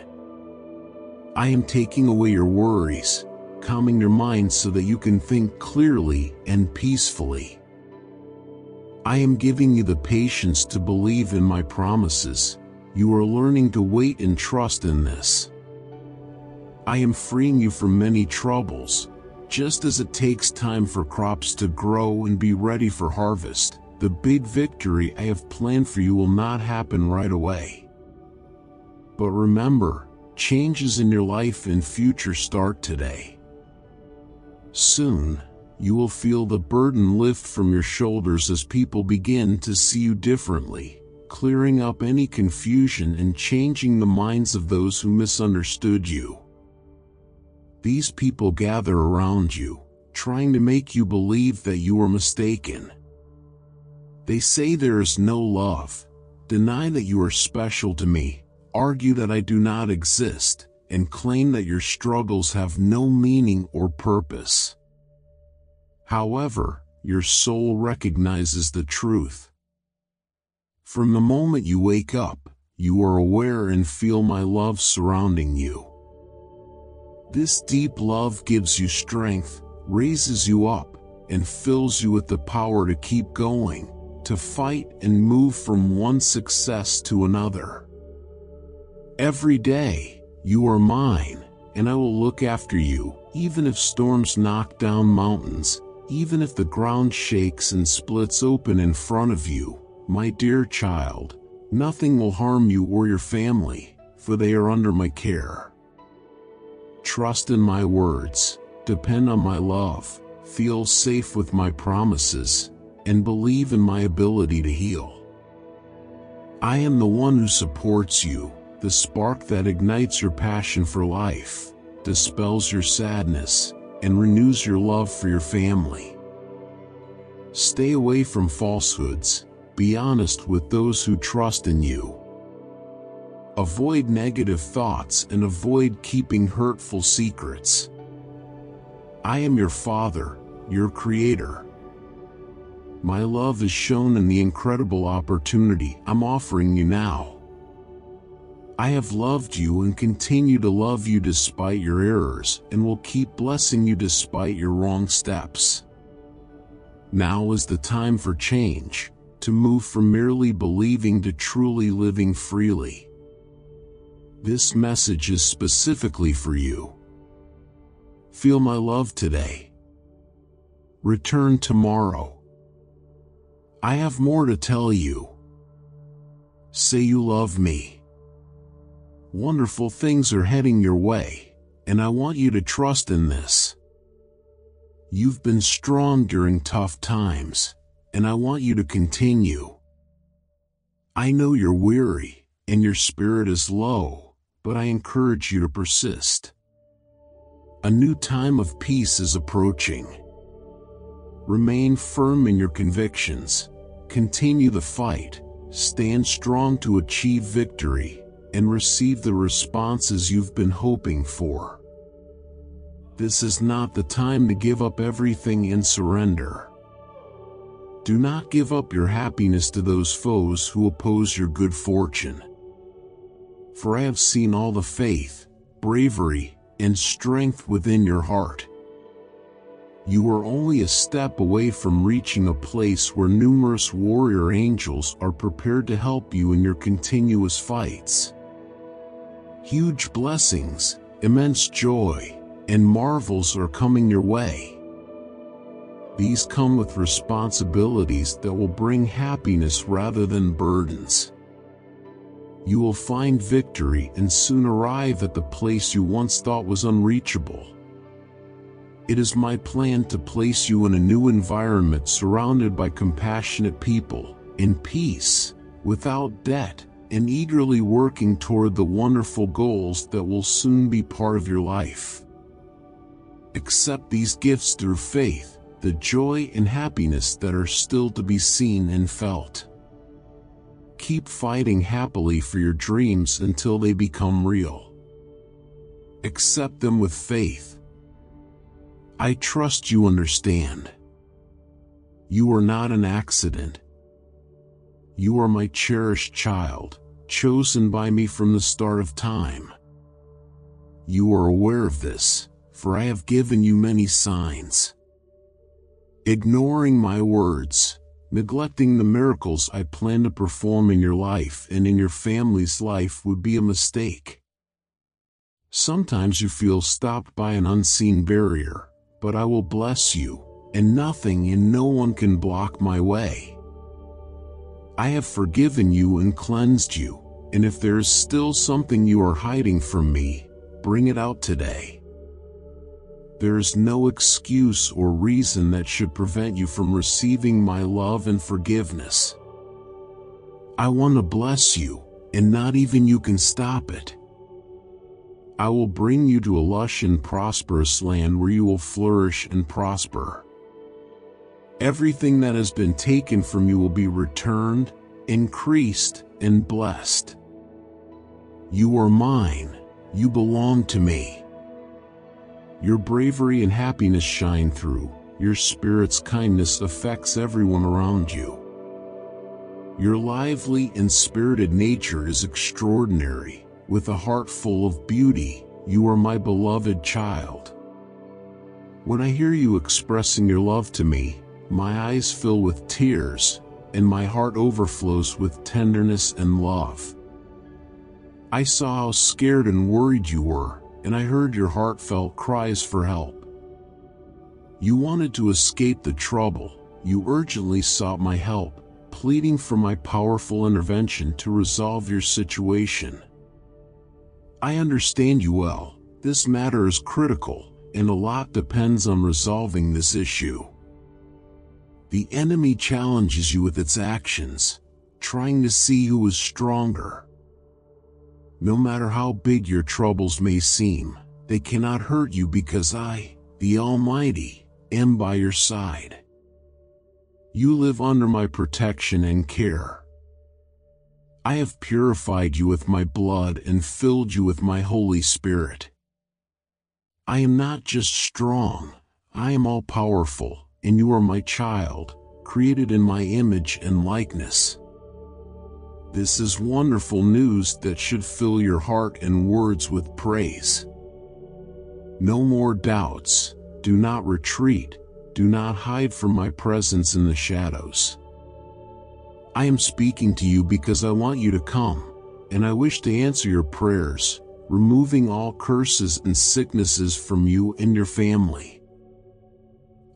I am taking away your worries, calming your mind so that you can think clearly and peacefully. I am giving you the patience to believe in my promises. You are learning to wait and trust in this. I am freeing you from many troubles. Just as it takes time for crops to grow and be ready for harvest, the big victory I have planned for you will not happen right away. But remember, changes in your life and future start today. Soon, you will feel the burden lift from your shoulders as people begin to see you differently, clearing up any confusion and changing the minds of those who misunderstood you. These people gather around you, trying to make you believe that you were mistaken. They say there is no love, deny that you are special to me, argue that I do not exist, and claim that your struggles have no meaning or purpose. However, your soul recognizes the truth. From the moment you wake up, you are aware and feel my love surrounding you. This deep love gives you strength, raises you up, and fills you with the power to keep going, to fight and move from one success to another. Every day, you are mine, and I will look after you, even if storms knock down mountains, even if the ground shakes and splits open in front of you. My dear child, nothing will harm you or your family, for they are under my care. Trust in my words, depend on my love, feel safe with my promises, and believe in my ability to heal. I am the one who supports you, the spark that ignites your passion for life, dispels your sadness, and renews your love for your family. Stay away from falsehoods, Be honest with those who trust in you. Avoid negative thoughts and avoid keeping hurtful secrets. I am your Father, your Creator. My love is shown in the incredible opportunity I'm offering you now. I have loved you and continue to love you despite your errors, and will keep blessing you despite your wrong steps. Now is the time for change, to move from merely believing to truly living freely. This message is specifically for you. Feel my love today. Return tomorrow. I have more to tell you. Say you love me. Wonderful things are heading your way, and I want you to trust in this. You've been strong during tough times, and I want you to continue. I know you're weary, and your spirit is low, but I encourage you to persist. A new time of peace is approaching. Remain firm in your convictions, continue the fight, stand strong to achieve victory, and receive the responses you've been hoping for. This is not the time to give up everything and surrender. Do not give up your happiness to those foes who oppose your good fortune. For I have seen all the faith, bravery, and strength within your heart. You are only a step away from reaching a place where numerous warrior angels are prepared to help you in your continuous fights. Huge blessings, immense joy, and marvels are coming your way. These come with responsibilities that will bring happiness rather than burdens. You will find victory and soon arrive at the place you once thought was unreachable. It is my plan to place you in a new environment surrounded by compassionate people, in peace, without debt, and eagerly working toward the wonderful goals that will soon be part of your life. Accept these gifts through faith, the joy and happiness that are still to be seen and felt. Keep fighting happily for your dreams until they become real. Accept them with faith. I trust you understand. You are not an accident. You are my cherished child, chosen by me from the start of time. You are aware of this, for I have given you many signs. Ignoring my words, neglecting the miracles I plan to perform in your life and in your family's life would be a mistake. Sometimes you feel stopped by an unseen barrier, but I will bless you, and nothing and no one can block my way. I have forgiven you and cleansed you, and if there is still something you are hiding from me, bring it out today. There is no excuse or reason that should prevent you from receiving my love and forgiveness. I want to bless you, and not even you can stop it. I will bring you to a lush and prosperous land where you will flourish and prosper. Everything that has been taken from you will be returned, increased, and blessed. You are mine, you belong to me. Your bravery and happiness shine through, your spirit's kindness affects everyone around you. Your lively and spirited nature is extraordinary, with a heart full of beauty, you are my beloved child. When I hear you expressing your love to me, my eyes fill with tears, and my heart overflows with tenderness and love. I saw how scared and worried you were, and I heard your heartfelt cries for help. You wanted to escape the trouble, you urgently sought my help, pleading for my powerful intervention to resolve your situation. I understand you well, this matter is critical, and a lot depends on resolving this issue. The enemy challenges you with its actions, trying to see who is stronger. No matter how big your troubles may seem, they cannot hurt you because I, the Almighty, am by your side. You live under my protection and care. I have purified you with my blood and filled you with my Holy Spirit. I am not just strong, I am all-powerful, and you are my child, created in my image and likeness. This is wonderful news that should fill your heart and words with praise. No more doubts. Do not retreat. Do not hide from my presence in the shadows. I am speaking to you because I want you to come, and I wish to answer your prayers, removing all curses and sicknesses from you and your family.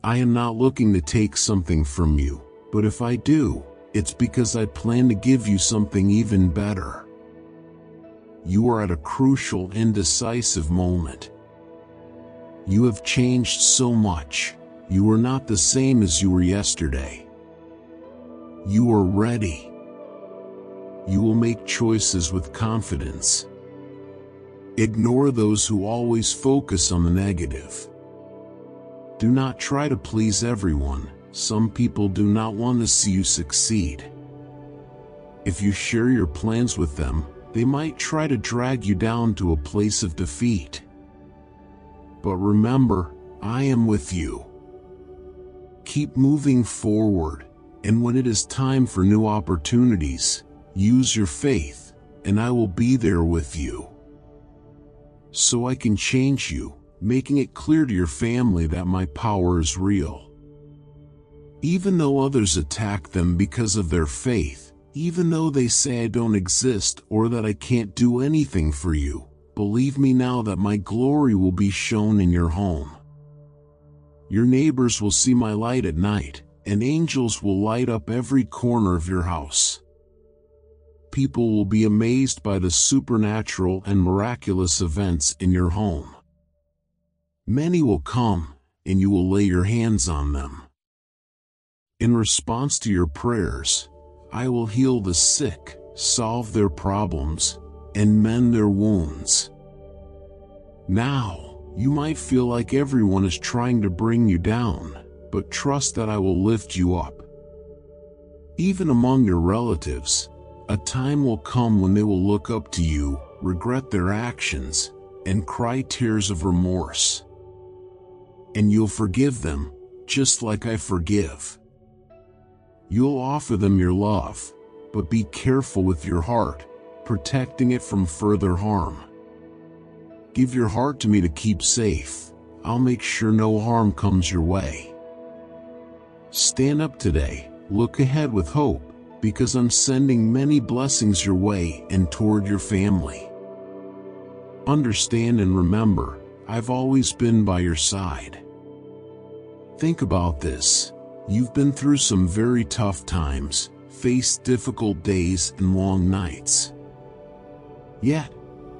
I am not looking to take something from you, but if I do, it's because I plan to give you something even better. You are at a crucial and decisive moment. You have changed so much. You are not the same as you were yesterday. You are ready. You will make choices with confidence. Ignore those who always focus on the negative. Do not try to please everyone. Some people do not want to see you succeed. If you share your plans with them, they might try to drag you down to a place of defeat. But remember, I am with you. Keep moving forward, and when it is time for new opportunities, use your faith, and I will be there with you. So I can change you, making it clear to your family that my power is real. Even though others attack them because of their faith, even though they say I don't exist or that I can't do anything for you, believe me now that my glory will be shown in your home. Your neighbors will see my light at night, and angels will light up every corner of your house. People will be amazed by the supernatural and miraculous events in your home. Many will come, and you will lay your hands on them. In response to your prayers, I will heal the sick, solve their problems, and mend their wounds. Now, you might feel like everyone is trying to bring you down, but trust that I will lift you up. Even among your relatives, a time will come when they will look up to you, regret their actions, and cry tears of remorse. And you'll forgive them, just like I forgive. You'll offer them your love, but be careful with your heart, protecting it from further harm. Give your heart to me to keep safe. I'll make sure no harm comes your way. Stand up today, look ahead with hope, because I'm sending many blessings your way and toward your family. Understand and remember, I've always been by your side. Think about this. You've been through some very tough times, faced difficult days and long nights. Yet,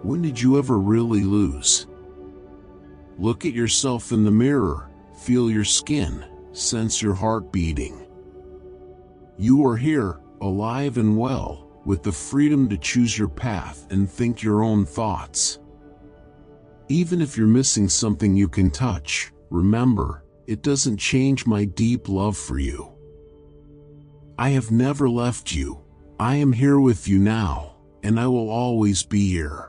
when did you ever really lose? Look at yourself in the mirror, feel your skin, sense your heart beating. You are here, alive and well, with the freedom to choose your path and think your own thoughts. Even if you're missing something you can touch, remember, it doesn't change my deep love for you. I have never left you. I am here with you now, and I will always be here.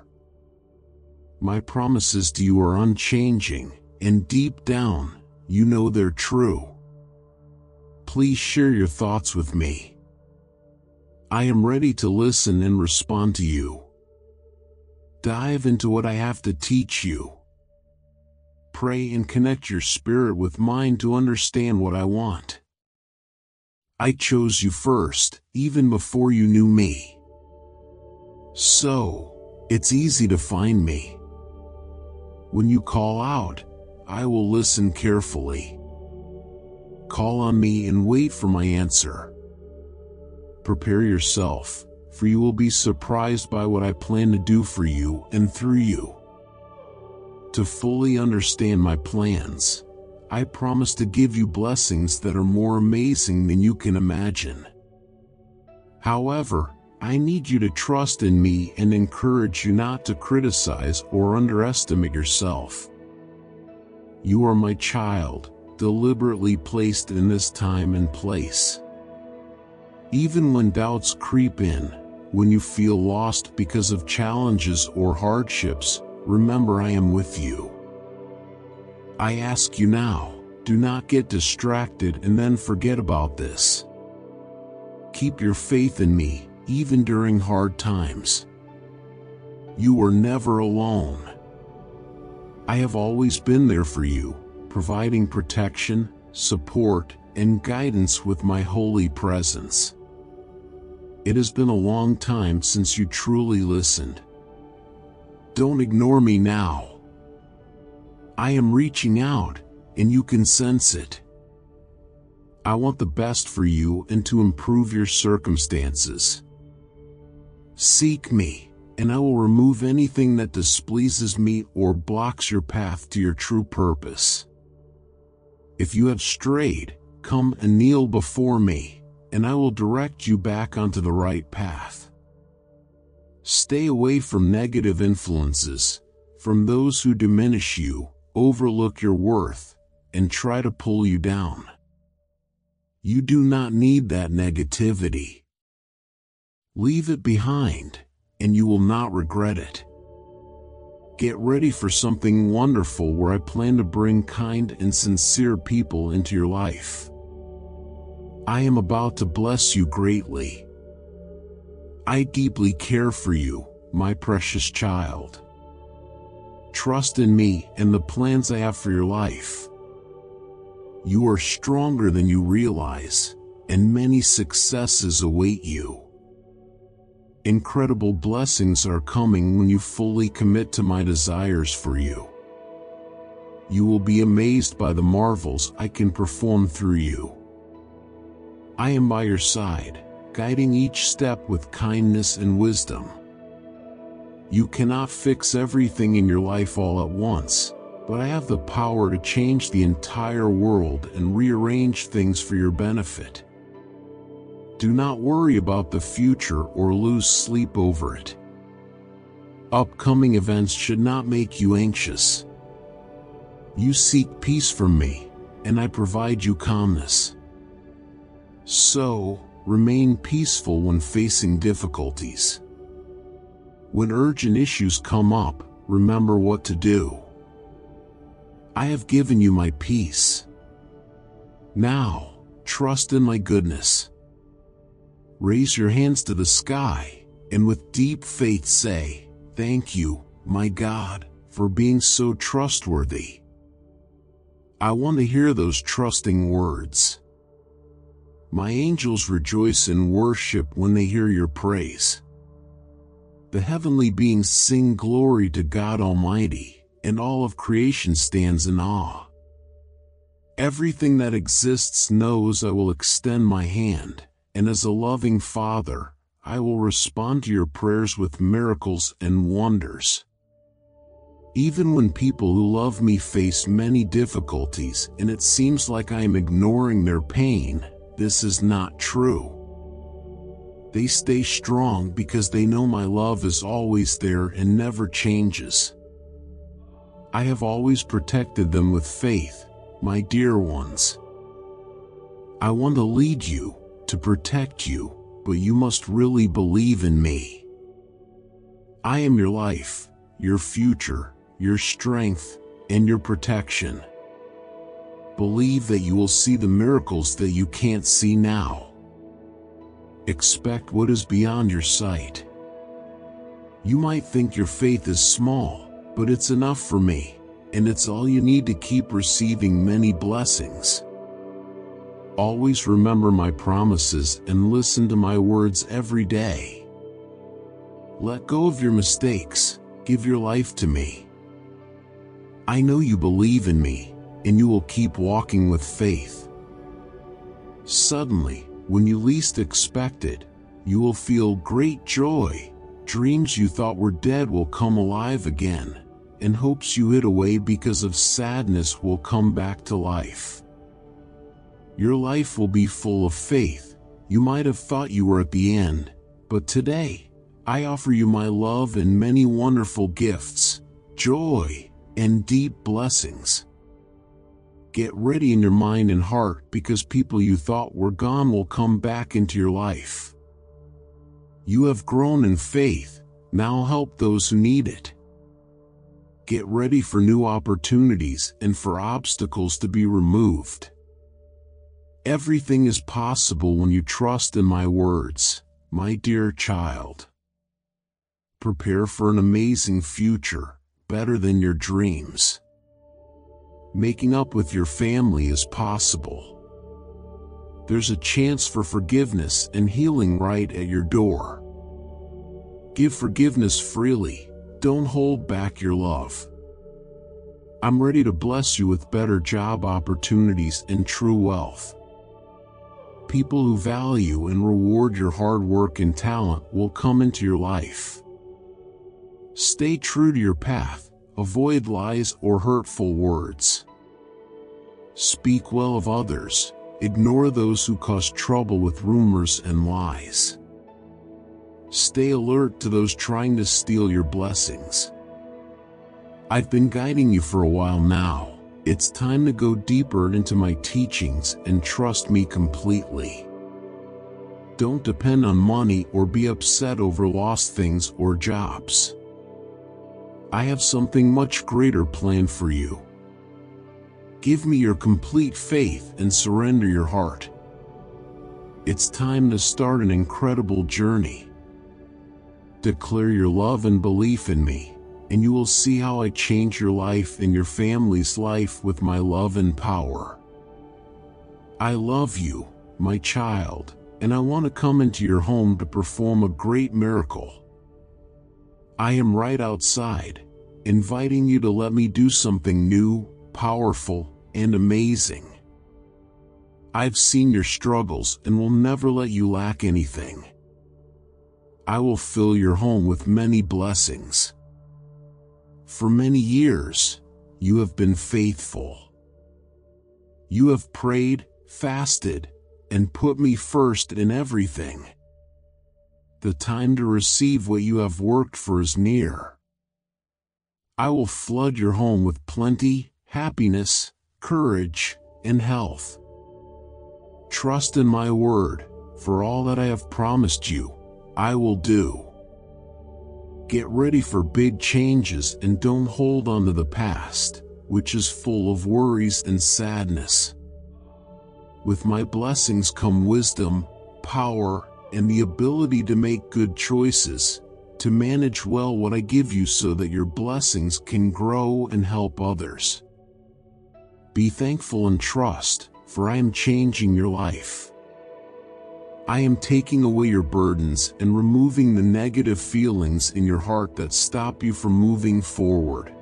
My promises to you are unchanging, and deep down, you know they're true. Please share your thoughts with me. I am ready to listen and respond to you. Dive into what I have to teach you. Pray and connect your spirit with mine to understand what I want. I chose you first, even before you knew me. So, it's easy to find me. When you call out, I will listen carefully. Call on me and wait for my answer. Prepare yourself, for you will be surprised by what I plan to do for you and through you. To fully understand my plans, I promise to give you blessings that are more amazing than you can imagine. However, I need you to trust in me and encourage you not to criticize or underestimate yourself. You are my child, deliberately placed in this time and place. Even when doubts creep in, when you feel lost because of challenges or hardships, remember I am with you. I ask you now, do not get distracted and then forget about this. Keep your faith in me, even during hard times. You are never alone. I have always been there for you, providing protection, support, and guidance with my holy presence. It has been a long time since you truly listened. Don't ignore me now. I am reaching out, and you can sense it. I want the best for you and to improve your circumstances. Seek me, and I will remove anything that displeases me or blocks your path to your true purpose. If you have strayed, come and kneel before me, and I will direct you back onto the right path. Stay away from negative influences, from those who diminish you, overlook your worth, and try to pull you down. You do not need that negativity. Leave it behind, and you will not regret it. Get ready for something wonderful where I plan to bring kind and sincere people into your life. I am about to bless you greatly. I deeply care for you, my precious child. Trust in me and the plans I have for your life. You are stronger than you realize, and many successes await you. Incredible blessings are coming when you fully commit to my desires for you. You will be amazed by the marvels I can perform through you. I am by your side, guiding each step with kindness and wisdom. You cannot fix everything in your life all at once, but I have the power to change the entire world and rearrange things for your benefit. Do not worry about the future or lose sleep over it. Upcoming events should not make you anxious. You seek peace from me, and I provide you calmness. So, remain peaceful when facing difficulties. When urgent issues come up, remember what to do. I have given you my peace. Now, trust in my goodness. Raise your hands to the sky, and with deep faith say, "Thank you, my God, for being so trustworthy." I want to hear those trusting words. My angels rejoice and worship when they hear your praise. The heavenly beings sing glory to God Almighty, and all of creation stands in awe. Everything that exists knows I will extend my hand, and as a loving Father, I will respond to your prayers with miracles and wonders. Even when people who love me face many difficulties and it seems like I am ignoring their pain, this is not true. They stay strong because they know my love is always there and never changes. I have always protected them with faith, my dear ones. I want to lead you, to protect you, but you must really believe in me. I am your life, your future, your strength, and your protection. Believe that you will see the miracles that you can't see now. Expect what is beyond your sight. You might think your faith is small, but it's enough for me, and it's all you need to keep receiving many blessings. Always remember my promises and listen to my words every day. Let go of your mistakes, give your life to me. I know you believe in me, and you will keep walking with faith. Suddenly, when you least expect it, you will feel great joy. Dreams you thought were dead will come alive again, and hopes you hid away because of sadness will come back to life. Your life will be full of faith. You might have thought you were at the end, but today, I offer you my love and many wonderful gifts, joy, and deep blessings. Get ready in your mind and heart, because people you thought were gone will come back into your life. You have grown in faith, now help those who need it. Get ready for new opportunities and for obstacles to be removed. Everything is possible when you trust in my words, my dear child. Prepare for an amazing future, better than your dreams. Making up with your family is possible. There's a chance for forgiveness and healing right at your door. Give forgiveness freely, don't hold back your love. I'm ready to bless you with better job opportunities and true wealth. People who value and reward your hard work and talent will come into your life. Stay true to your path, avoid lies or hurtful words. Speak well of others, ignore those who cause trouble with rumors and lies. Stay alert to those trying to steal your blessings. I've been guiding you for a while now. It's time to go deeper into my teachings and trust me completely. Don't depend on money or be upset over lost things or jobs. I have something much greater planned for you. Give me your complete faith and surrender your heart. It's time to start an incredible journey. Declare your love and belief in me, and you will see how I change your life and your family's life with my love and power. I love you, my child, and I want to come into your home to perform a great miracle. I am right outside, inviting you to let me do something new, powerful, and amazing. I've seen your struggles and will never let you lack anything. I will fill your home with many blessings. For many years, you have been faithful. You have prayed, fasted, and put me first in everything. The time to receive what you have worked for is near. I will flood your home with plenty, happiness, courage, and health. Trust in my word, for all that I have promised you, I will do. Get ready for big changes and don't hold on to the past, which is full of worries and sadness. With my blessings come wisdom, power, and the ability to make good choices, to manage well what I give you so that your blessings can grow and help others. Be thankful and trust, for I am changing your life. I am taking away your burdens and removing the negative feelings in your heart that stop you from moving forward.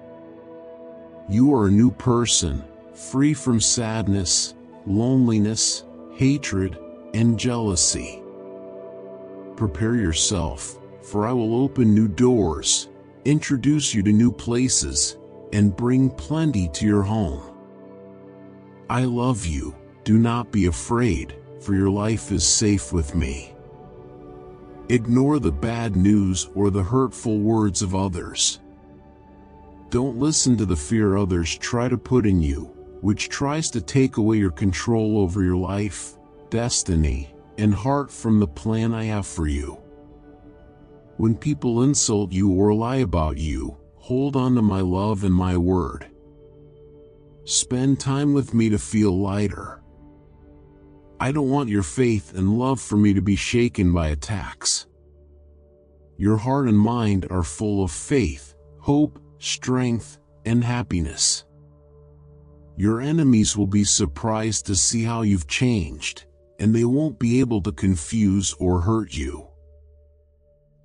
You are a new person, free from sadness, loneliness, hatred, and jealousy. Prepare yourself, for I will open new doors, introduce you to new places, and bring plenty to your home. I love you, do not be afraid, for your life is safe with me. Ignore the bad news or the hurtful words of others. Don't listen to the fear others try to put in you, which tries to take away your control over your life, destiny, and heart from the plan I have for you. When people insult you or lie about you, hold on to my love and my word. Spend time with me to feel lighter. I don't want your faith and love for me to be shaken by attacks. Your heart and mind are full of faith, hope, strength, and happiness. Your enemies will be surprised to see how you've changed, and they won't be able to confuse or hurt you.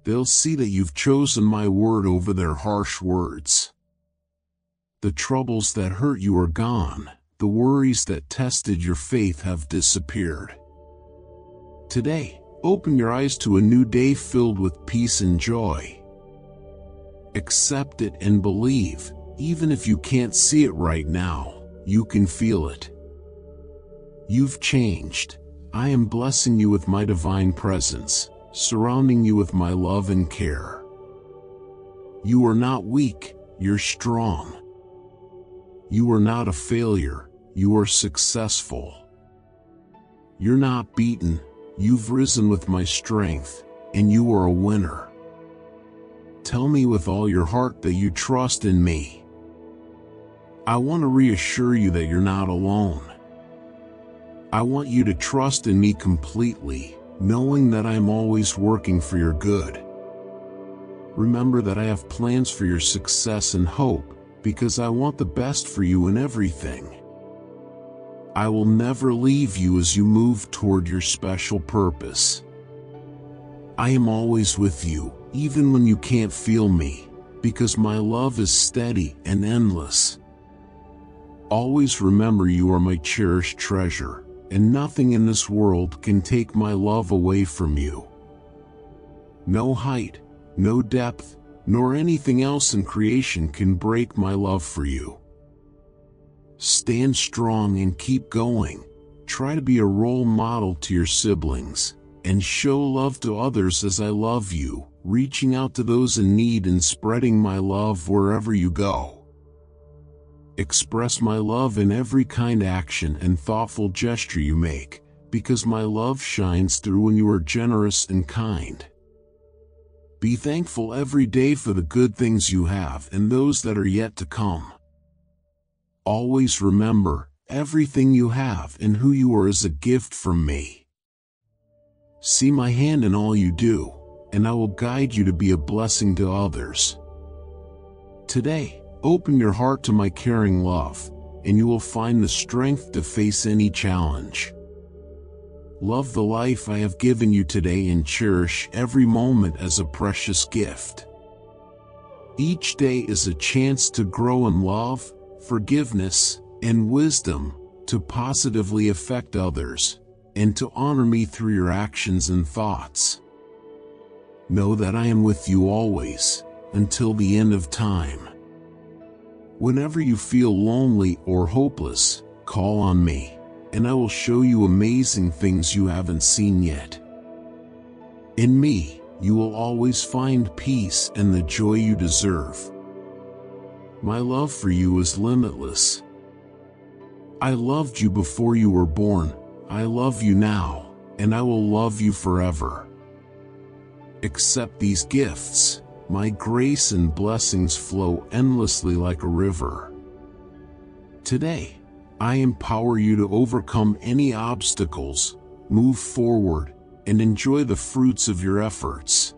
They'll see that you've chosen my word over their harsh words. The troubles that hurt you are gone. The worries that tested your faith have disappeared. Today, open your eyes to a new day filled with peace and joy. Accept it and believe, even if you can't see it right now, you can feel it. You've changed. I am blessing you with my divine presence, surrounding you with my love and care. You are not weak, you're strong. You are not a failure, You are successful. You're not beaten. You've risen with my strength, and you are a winner. Tell me with all your heart that you trust in me. I want to reassure you that you're not alone. I want you to trust in me completely, knowing that I'm always working for your good. Remember that I have plans for your success and hope, because I want the best for you in everything. I will never leave you as you move toward your special purpose. I am always with you, even when you can't feel me, because my love is steady and endless. Always remember you are my cherished treasure, and nothing in this world can take my love away from you. No height, no depth, nor anything else in creation can break my love for you. Stand strong and keep going. Try to be a role model to your siblings, and show love to others as I love you, reaching out to those in need and spreading my love wherever you go. Express my love in every kind action and thoughtful gesture you make, because my love shines through when you are generous and kind. Be thankful every day for the good things you have and those that are yet to come. Always remember, everything you have and who you are is a gift from me. See my hand in all you do, and I will guide you to be a blessing to others. Today, open your heart to my caring love, and you will find the strength to face any challenge. Love the life I have given you today and cherish every moment as a precious gift. Each day is a chance to grow in love, forgiveness, and wisdom, to positively affect others, and to honor me through your actions and thoughts. Know that I am with you always, until the end of time. Whenever you feel lonely or hopeless, call on me, and I will show you amazing things you haven't seen yet. In me, you will always find peace and the joy you deserve. My love for you is limitless. I loved you before you were born, I love you now, and I will love you forever. Accept these gifts. My grace and blessings flow endlessly like a river. Today, I empower you to overcome any obstacles, move forward, and enjoy the fruits of your efforts.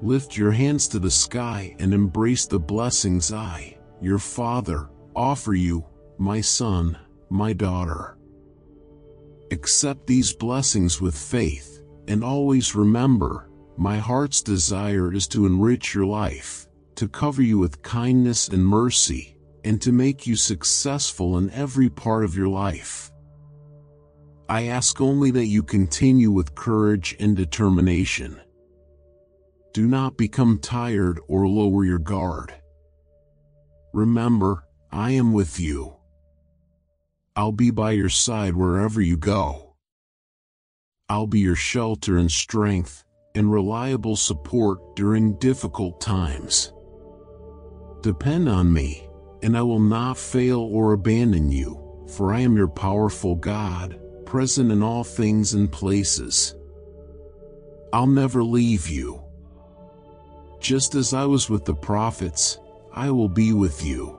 Lift your hands to the sky and embrace the blessings I, your Father, offer you, my son, my daughter. Accept these blessings with faith, and always remember, my heart's desire is to enrich your life, to cover you with kindness and mercy, and to make you successful in every part of your life. I ask only that you continue with courage and determination. Do not become tired or lower your guard. Remember, I am with you. I'll be by your side wherever you go. I'll be your shelter and strength, and reliable support during difficult times. Depend on me, and I will not fail or abandon you, for I am your powerful God, present in all things and places. I'll never leave you. Just as I was with the prophets, I will be with you.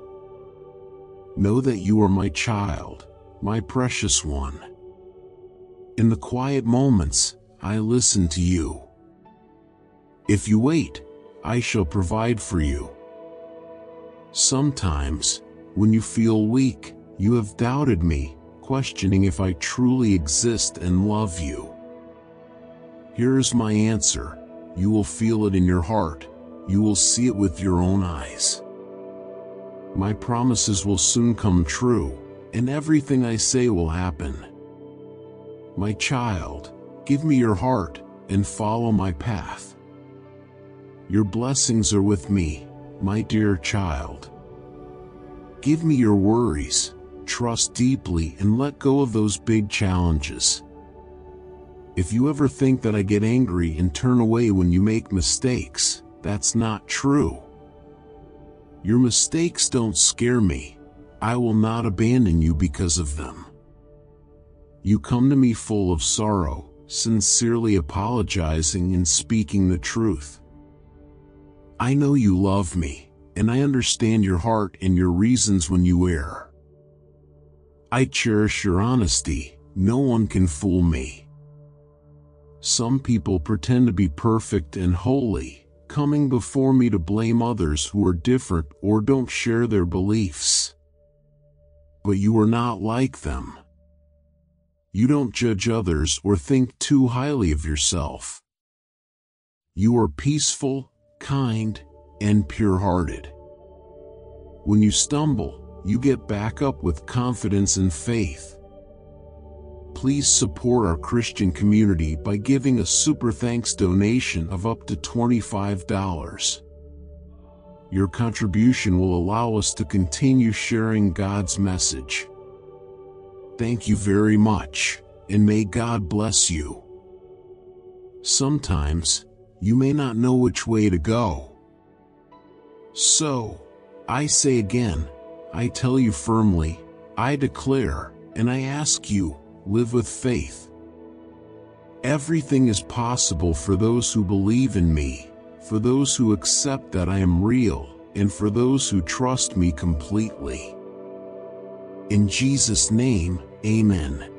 Know that you are my child, my precious one. In the quiet moments, I listen to you. If you wait, I shall provide for you. Sometimes, when you feel weak, you have doubted me, questioning if I truly exist and love you. Here is my answer. You will feel it in your heart. You will see it with your own eyes. My promises will soon come true, and everything I say will happen. My child, give me your heart, and follow my path. Your blessings are with me, my dear child. Give me your worries, trust deeply, and let go of those big challenges. If you ever think that I get angry and turn away when you make mistakes, that's not true. Your mistakes don't scare me. I will not abandon you because of them. You come to me full of sorrow, sincerely apologizing and speaking the truth. I know you love me, and I understand your heart and your reasons when you err. I cherish your honesty. No one can fool me. Some people pretend to be perfect and holy, coming before me to blame others who are different or don't share their beliefs. But you are not like them. You don't judge others or think too highly of yourself. You are peaceful, kind, and pure-hearted. When you stumble, you get back up with confidence and faith. Please support our Christian community by giving a Super Thanks donation of up to $25. Your contribution will allow us to continue sharing God's message. Thank you very much, and may God bless you. Sometimes, you may not know which way to go. So, I say again, I tell you firmly, I declare, and I ask you, live with faith. Everything is possible for those who believe in me, for those who accept that I am real, and for those who trust me completely. In Jesus' name, amen.